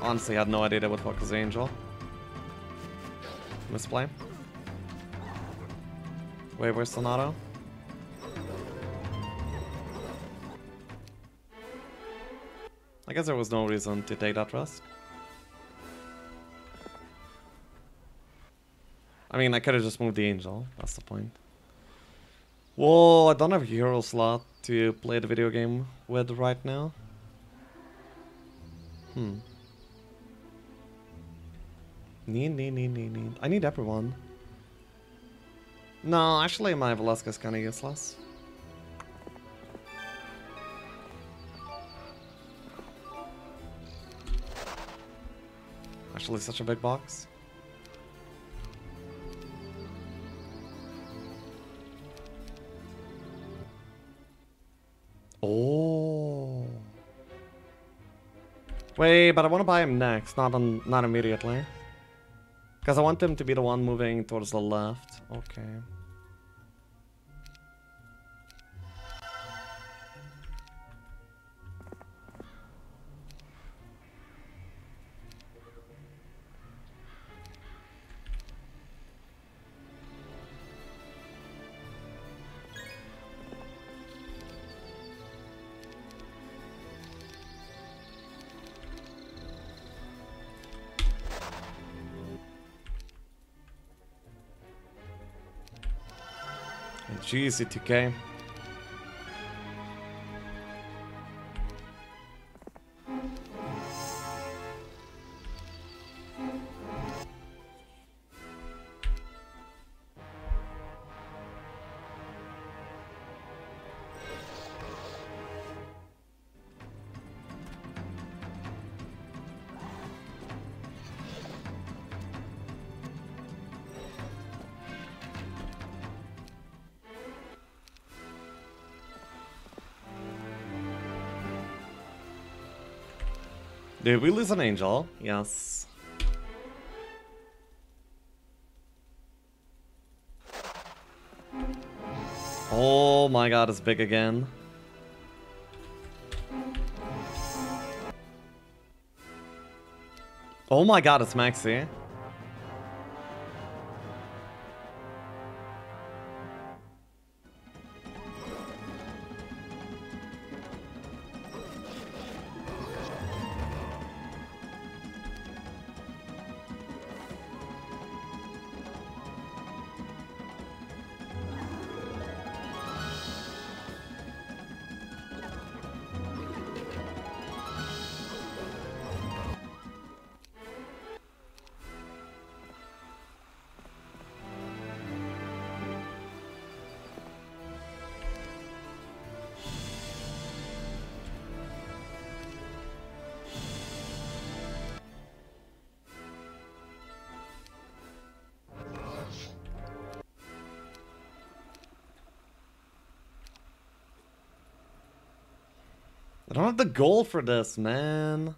honestly had no idea they would focus the angel. Misplay. Wait, where's Sonato? I guess there was no reason to take that risk. I mean, I could have just moved the angel. That's the point. Whoa, I don't have a hero slot to play the video game with right now. Need. I need everyone. No, actually my Valeska is kind of useless. Actually such a big box. Oh. Wait, but I want to buy him next, not immediately. Because I want him to be the one moving towards the left. Okay. Jeez, it's okay. Did we lose an angel? Yes. Oh my god, it's big again. Oh my god, it's Maxi. I don't have the gold for this, man.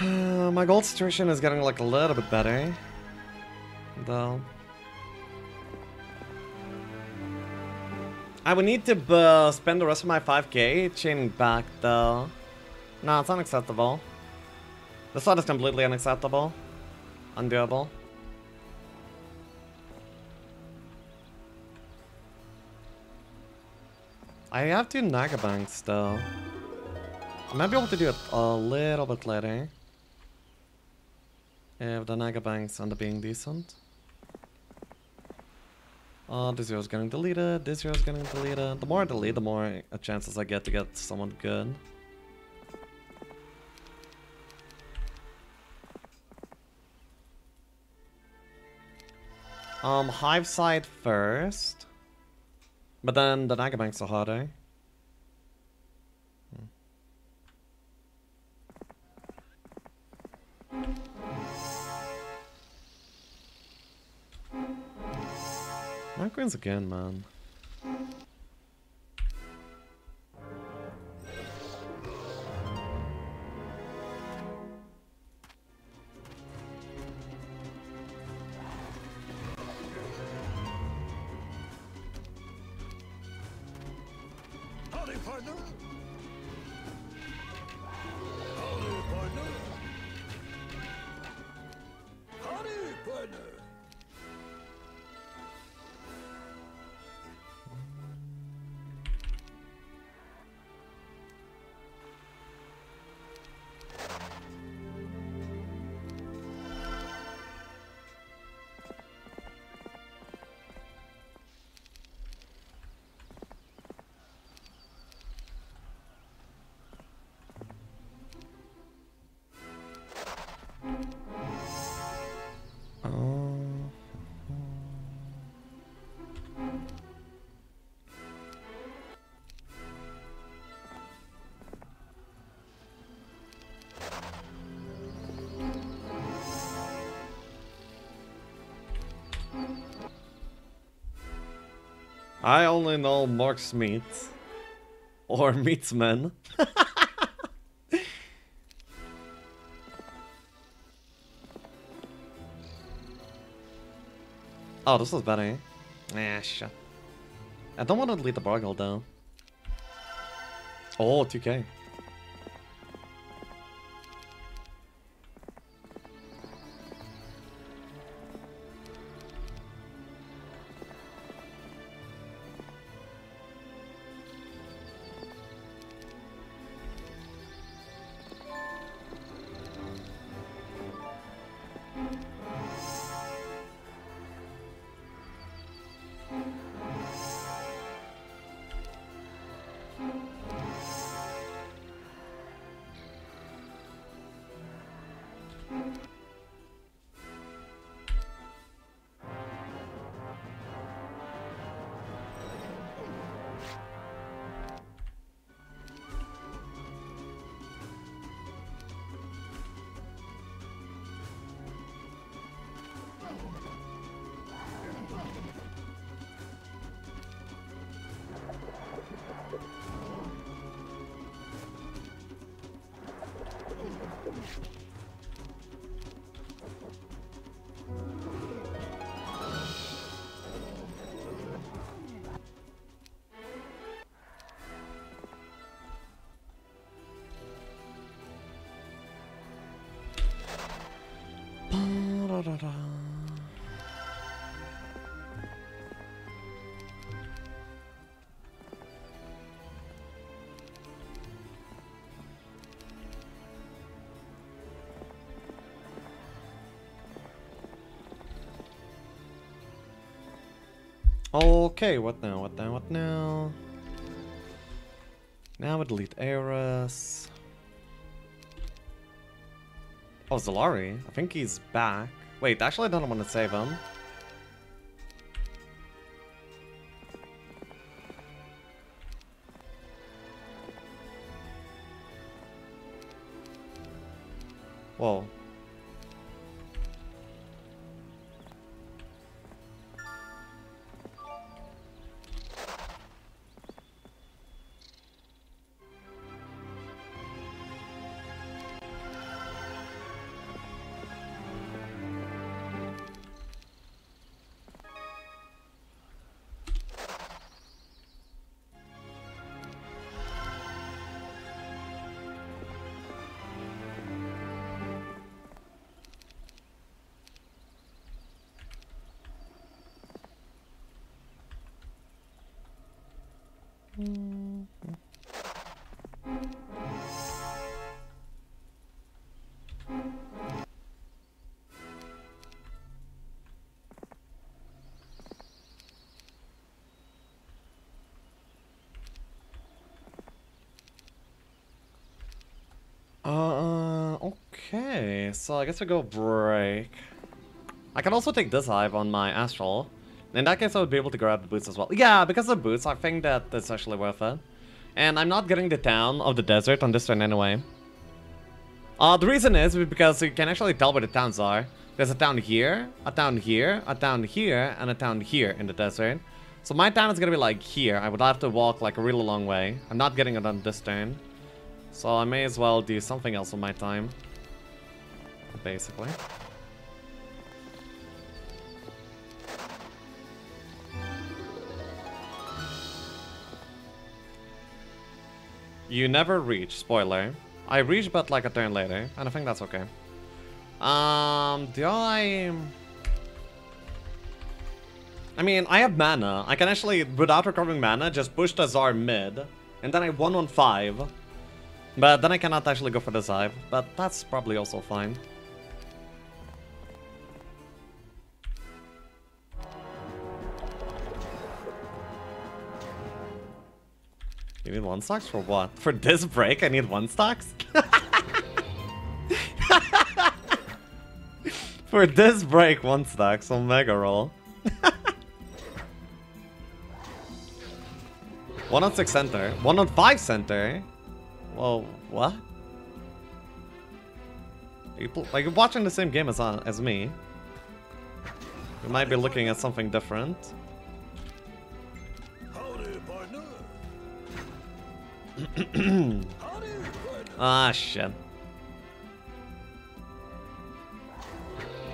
My gold situation is getting like a little bit better, though. I would need to spend the rest of my 5k chaining back, though. No, it's unacceptable. This slot is completely unacceptable. Undoable. I have to Naga Banks, though. I might be able to do it a little bit later. If the Naga Banks end up being decent. This year's getting deleted, this year's getting deleted. The more I delete, the more chances I get to get someone good. Hive side first. But then the Naga Banks are harder. My queens again, man. I only know Marks Meat or Meatsman. Oh, this is better. Nah, shit. I don't want to delete the Bargle though. Oh, 2K. Okay, what now, what now, what now? Now we delete Aeris. Oh, Zolari. I think he's back. Wait, actually I don't want to save him. Whoa. Okay, so I guess we go break. I can also take this hive on my Astral. In that case, I would be able to grab the boots as well. Yeah, because of the boots, I think that it's actually worth it. And I'm not getting the town of the desert on this turn anyway. The reason is because you can actually tell where the towns are. There's a town here, a town here, a town here, and a town here in the desert. So my town is gonna be like here. I would have to walk like a really long way. I'm not getting it on this turn. So I may as well do something else with my time. Basically. You never reach, spoiler. I reach but like a turn later, and I think that's okay. I mean, I have mana. I can actually, without recovering mana, just push the Zar mid, and then I 1-1-5. But then I cannot actually go for the Hive, but that's probably also fine. You need 1 stocks for what? For this break, I need 1 stocks? For this break, 1 stock, so mega roll. 1-on-6 center, 1-on-5 center. Whoa, what? You're watching the same game as me. You might be looking at something different. Howdy, partner. Ah, shit.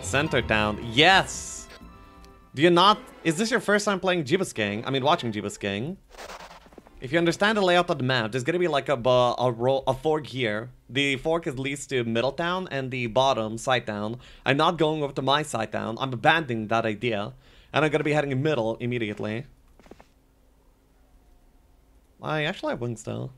Center town. Yes! Do you not... Is this your first time playing Jebus King? I mean, watching Jebus King? If you understand the layout of the map, there's gonna be like a fork here. The fork leads to Middletown and the bottom, side town. I'm not going over to my side town. I'm abandoning that idea. And I'm gonna be heading middle immediately. I actually have wings though.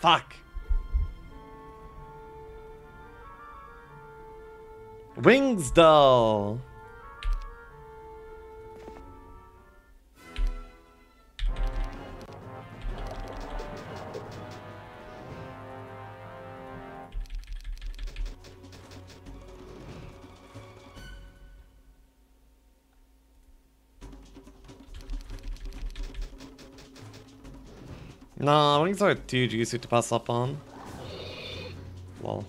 Fuck. Wings though. Nah, wings are too juicy to pass up on. Lol.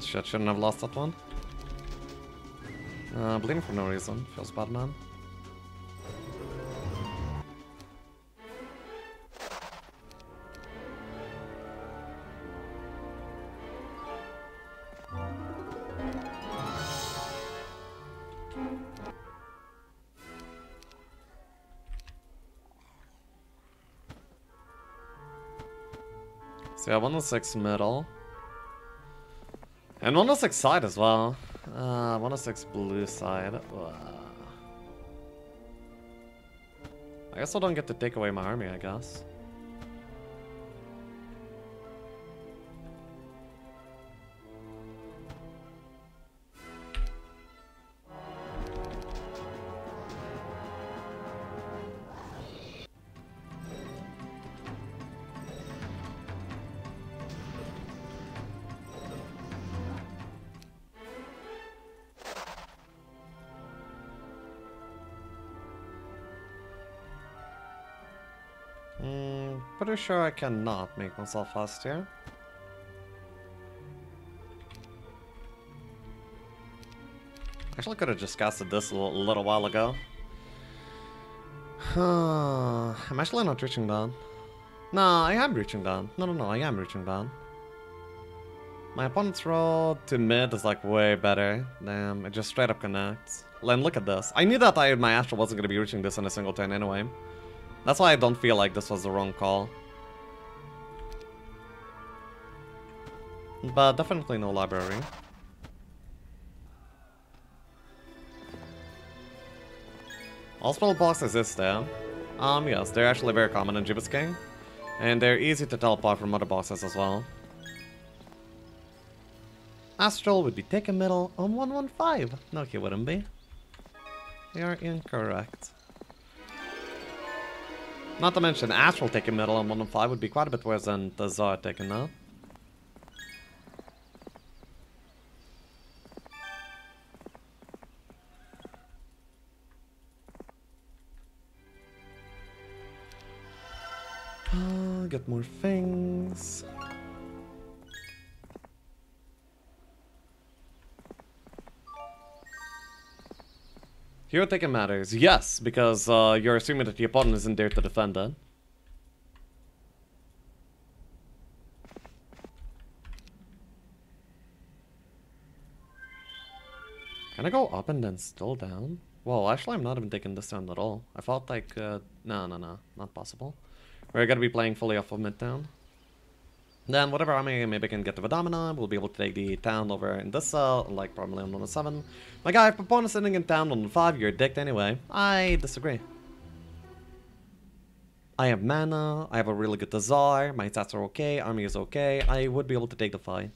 Shit, shouldn't have lost that one. Bleeding for no reason. Feels bad, man. So yeah, 1-6 middle. And 1-6 side as well. 1-6 blue side. I guess I don't get to take away my army, I guess. Pretty sure I cannot make myself fast here. Actually, I could have discussed this a little while ago. I'm actually not reaching down. No, I am reaching down. No, I am reaching down. My opponent's roll to mid is like way better. Damn, it just straight up connects. And look at this. I knew that my Astral wasn't going to be reaching this in a single turn anyway. That's why I don't feel like this was the wrong call. But definitely no library. All spell blocks exist there. Yes, they're actually very common in Jebus King. And they're easy to teleport from other boxes as well. Astral would be taken middle on 115. No, he wouldn't be. You're incorrect. Not to mention, Astral taking middle on 115 would be quite a bit worse than Tazar taking now. Get more things. Hero taking matters, yes, because you're assuming that the opponent isn't there to defend it. Can I go up and then still down? Well, actually, I'm not even taking this down at all. I felt like, no, not possible. We're gonna be playing fully off of mid-town. Then whatever army maybe can get to the Domina, we'll be able to take the town over in this cell, like probably on 107. My guy, if opponent's sitting in town on 5, you're dicked anyway. I disagree. I have mana, I have a really good Desire, my stats are okay, army is okay, I would be able to take the fight.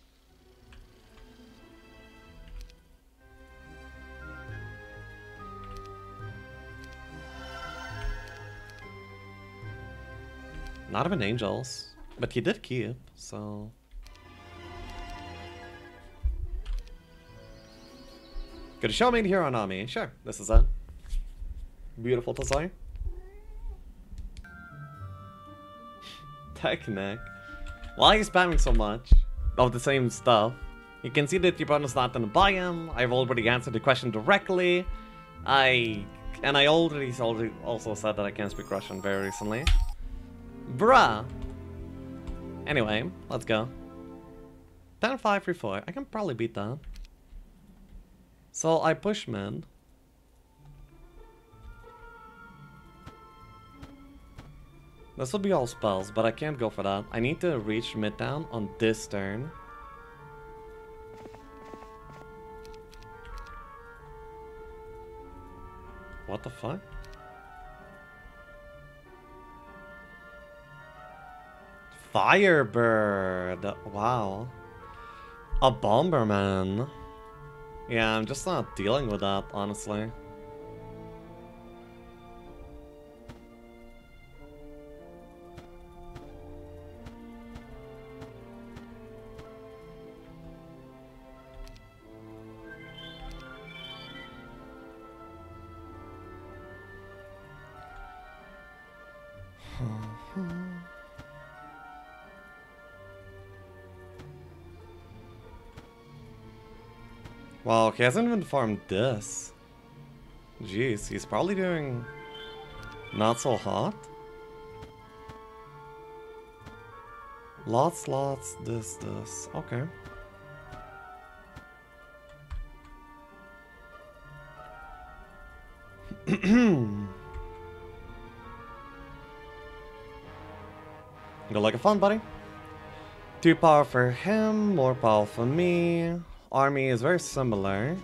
Not even angels, but he did keep, so... Could show me here on Ami. Sure, this is it. Beautiful Tazar. Technic. Why are you spamming so much of the same stuff? You can see that your opponent's not gonna buy him. I've already answered the question directly. I already also said that I can't speak Russian very recently. Bruh! Anyway, let's go. 10, 5, 3, 4. I can probably beat that. So I push mid. This will be all spells, but I can't go for that. I need to reach midtown on this turn. What the fuck? Firebird! Wow. A Bomberman. Yeah, I'm just not dealing with that, honestly. Wow, he hasn't even farmed this. Jeez, he's probably doing not so hot. Lots, this. Okay. Go like a fun, buddy. 2 power for him, more power for me. Army is very similar.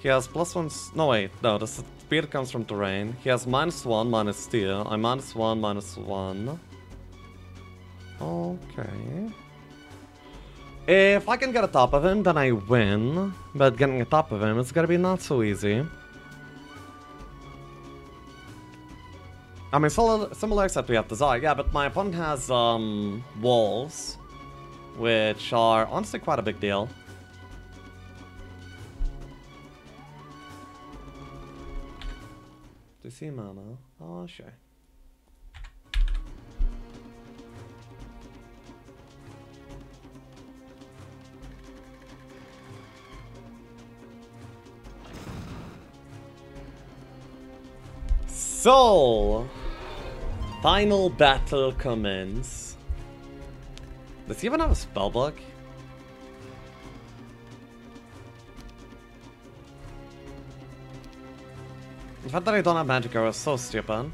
He has +1... No, wait. No, the speed comes from terrain. He has -1, minus steel. I'm -1, -1. Okay. If I can get atop of him, then I win. But getting atop of him, it's gonna be not so easy. I mean, similar except we have Desire. Yeah, but my opponent has, walls. Which are honestly quite a big deal. Do you see mana? Oh, sure. So, final battle commence. Does he even have a spell block? The fact that I don't have Magikar is so stupid.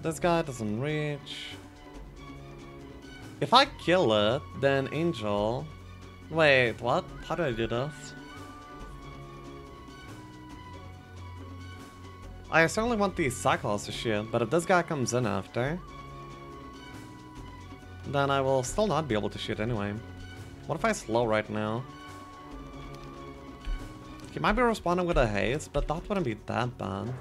This guy doesn't reach. If I kill it, then Angel... Wait, what? How do I do this? I certainly want these Cyclops to shoot, but if this guy comes in after... then I will still not be able to shoot anyway. What if I slow right now? He might be responding with a haste, but that wouldn't be that bad.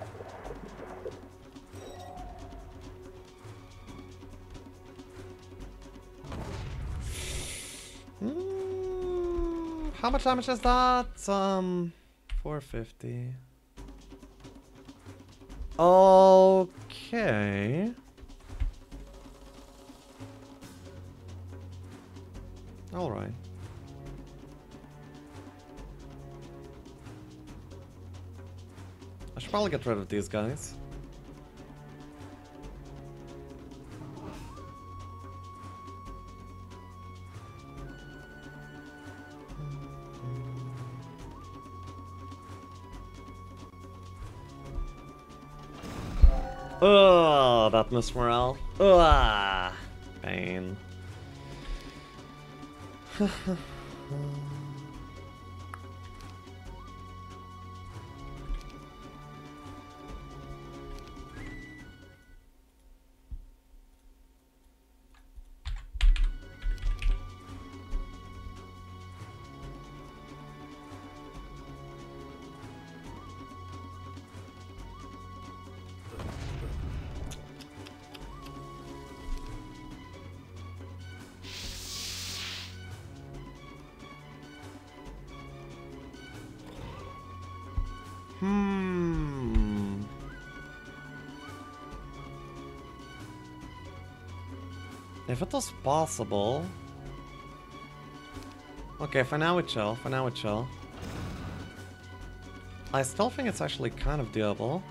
How much damage is that? 450. Okay. All right. I should probably get rid of these guys. Oh, that missed morale. Ah, pain. If it was possible... Okay, for now we chill, for now we chill. I still think it's actually kind of doable.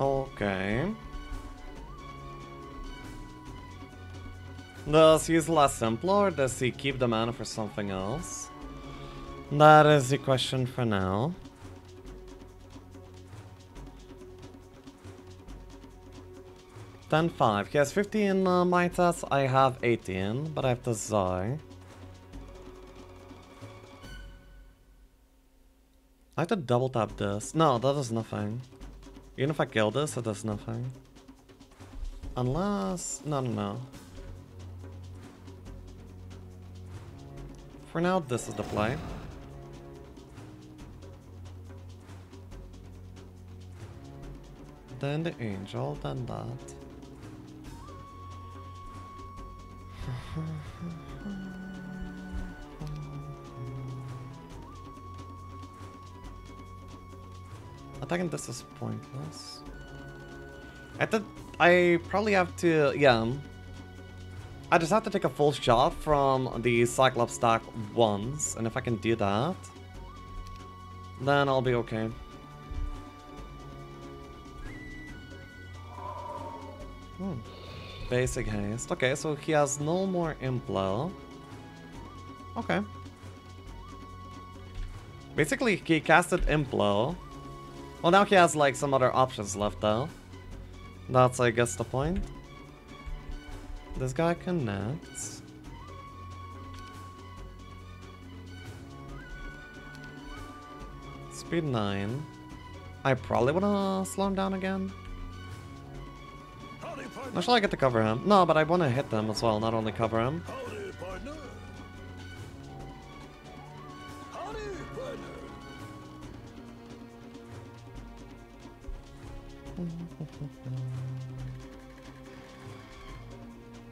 Okay. Does he use less simple or does he keep the mana for something else? That is the question for now. Then 5. He has 15 mitas, I have 18, but I have the Zar. I have to double tap this. No, that does nothing. Even if I kill this, it does nothing. Unless... no, no, no. For now, this is the play. Then the Angel, then that. I think this is pointless. I thought I probably have to, yeah. I just have to take a full shot from the Cyclops stack once, and if I can do that, then I'll be okay. Basic haste. Okay, so he has no more Implo. Okay. Basically, he casted Implo. Well, now he has, like, some other options left, though. That's, I guess, the point. This guy connects. Speed 9. I probably wanna slow him down again. Or shall I get to cover him? No, but I wanna hit them as well, not only cover him.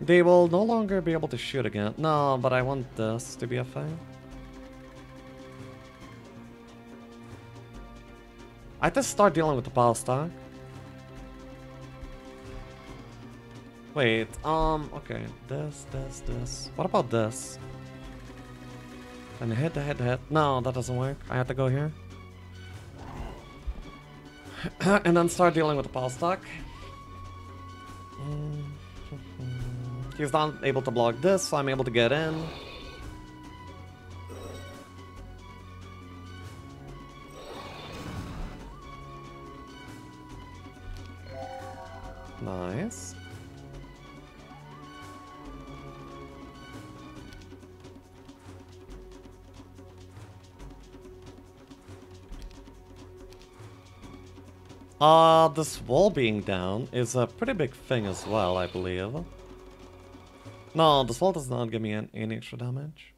They will no longer be able to shoot again. No, but I want this to be a thing. I just start dealing with the Pelstar. Wait, okay. This. What about this? And hit. No, that doesn't work. I have to go here. And then start dealing with the Pelstar. He's not able to block this, so I'm able to get in. Nice. This wall being down is a pretty big thing as well, I believe. No, this wall does not give me any extra damage.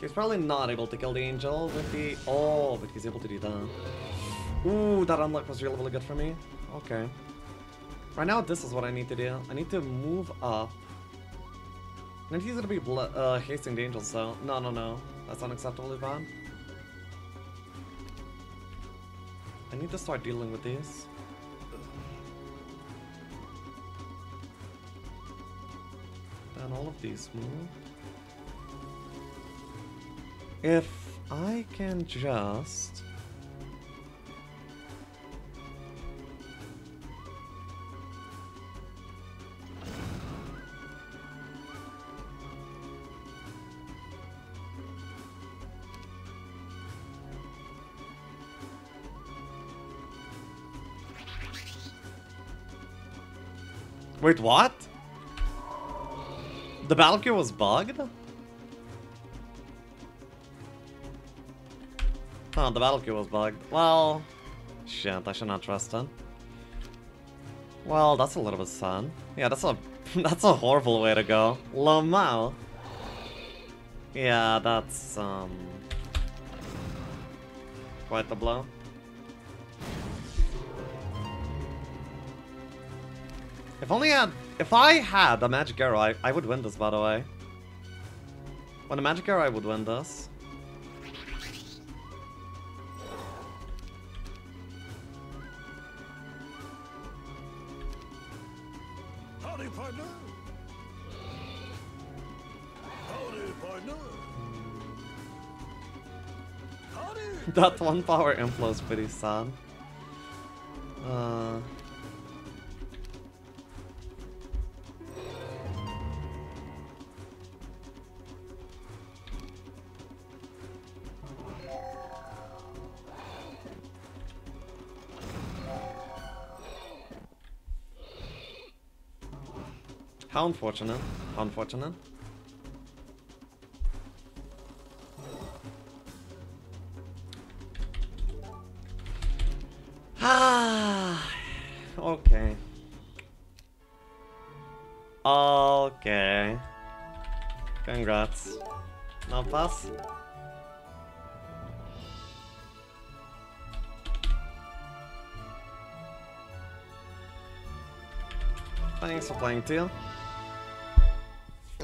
He's probably not able to kill the angel with the... Oh, but he's able to do that. Ooh, that unlock was really, really good for me. Okay. Right now, this is what I need to do. I need to move up. And he's gonna be hasting the angel, so... No. That's unacceptably bad. I need to start dealing with these. Then all of these move. If I can just... Wait, what? The balcony was bugged? Oh, the battle queue was bugged. Well, shit, I should not trust him. Well, that's a little bit sad. Yeah, that's a horrible way to go. Lmao. Yeah, that's quite the blow. If I had a magic arrow, I would win this, by the way. With a magic arrow, I would win this. That one power inflow is pretty sad. How unfortunate. How unfortunate. Okay. Okay. Congrats. Now pass. Thanks for playing too.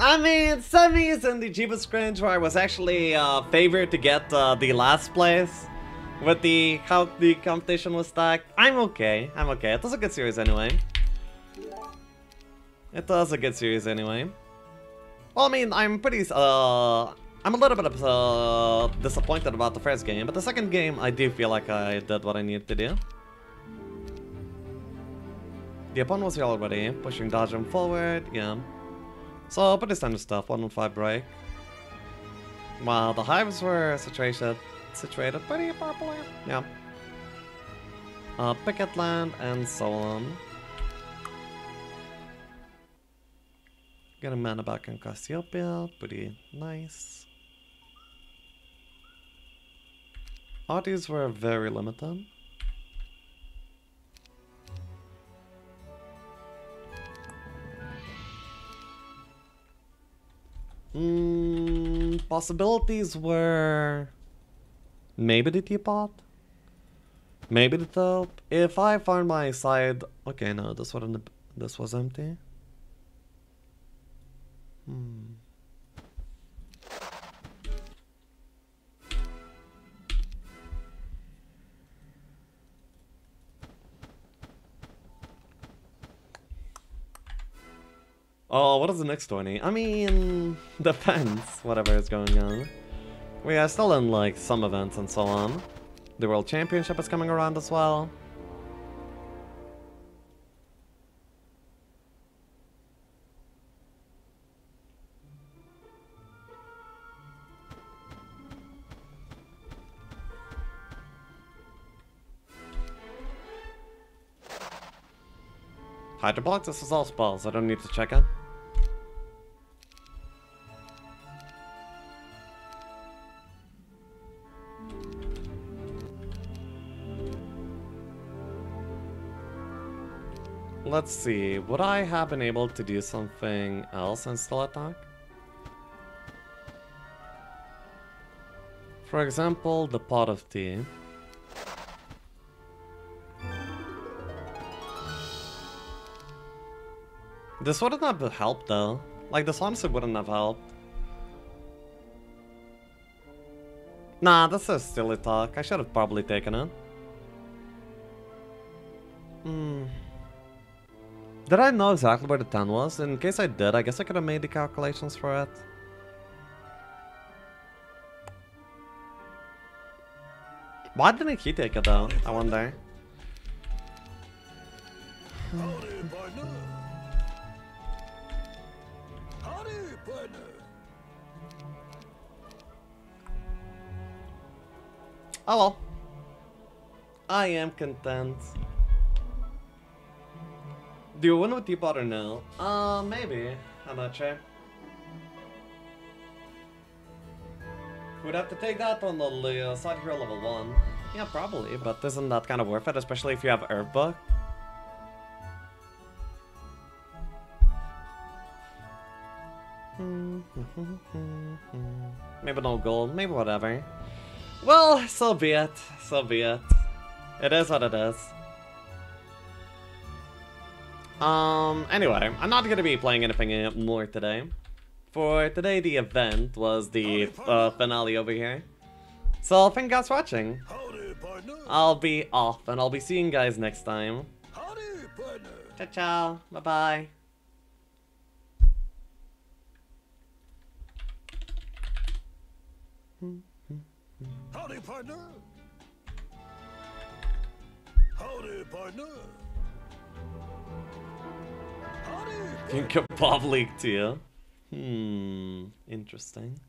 I mean, semis in the Jebus Kringe, where I was actually favored to get the last place. With the how the competition was stacked, I'm okay. It was a good series anyway. Well, I mean, I'm pretty, I'm a little bit disappointed about the first game, but the second game, I do feel like I did what I needed to do. The opponent was here already, pushing, dodging forward, yeah. So, pretty standard stuff, 1-5 break. While the hives were situated pretty properly, yeah. Picket land, and so on. Get a mana back in Cassiopeia, pretty nice. Oddities were very limited. Possibilities were maybe the teapot, maybe the taupe. If I found my side, okay, no, this was empty. Oh, what is the next 20? I mean, depends whatever is going on. We are still in like some events and so on. The World Championship is coming around as well. Hydroblocks, this is all spells, I don't need to check it. Let's see, would I have been able to do something else and still attack? For example, the pot of tea. This wouldn't have helped though. Like, this honestly wouldn't have helped. Nah, this is silly talk. I should have probably taken it. Did I know exactly where the 10 was? In case I did, I guess I could have made the calculations for it. Why didn't he take it though? I wonder. Oh well. I am content. Do you win with teapot or no? Maybe. I'm not sure. Would have to take that on the side hero level 1. Yeah, probably, but isn't that kind of worth it, especially if you have Herb Book? Maybe no gold, maybe whatever. Well, so be it. So be it. It is what it is. Anyway, I'm not gonna be playing anything more today. For today, the event was the finale over here. So, thank you guys for watching. I'll be off, and I'll be seeing you guys next time. Ciao, ciao. Bye-bye. Howdy, partner. Howdy, partner. Howdy, partner. Think of Bob League to you. Interesting.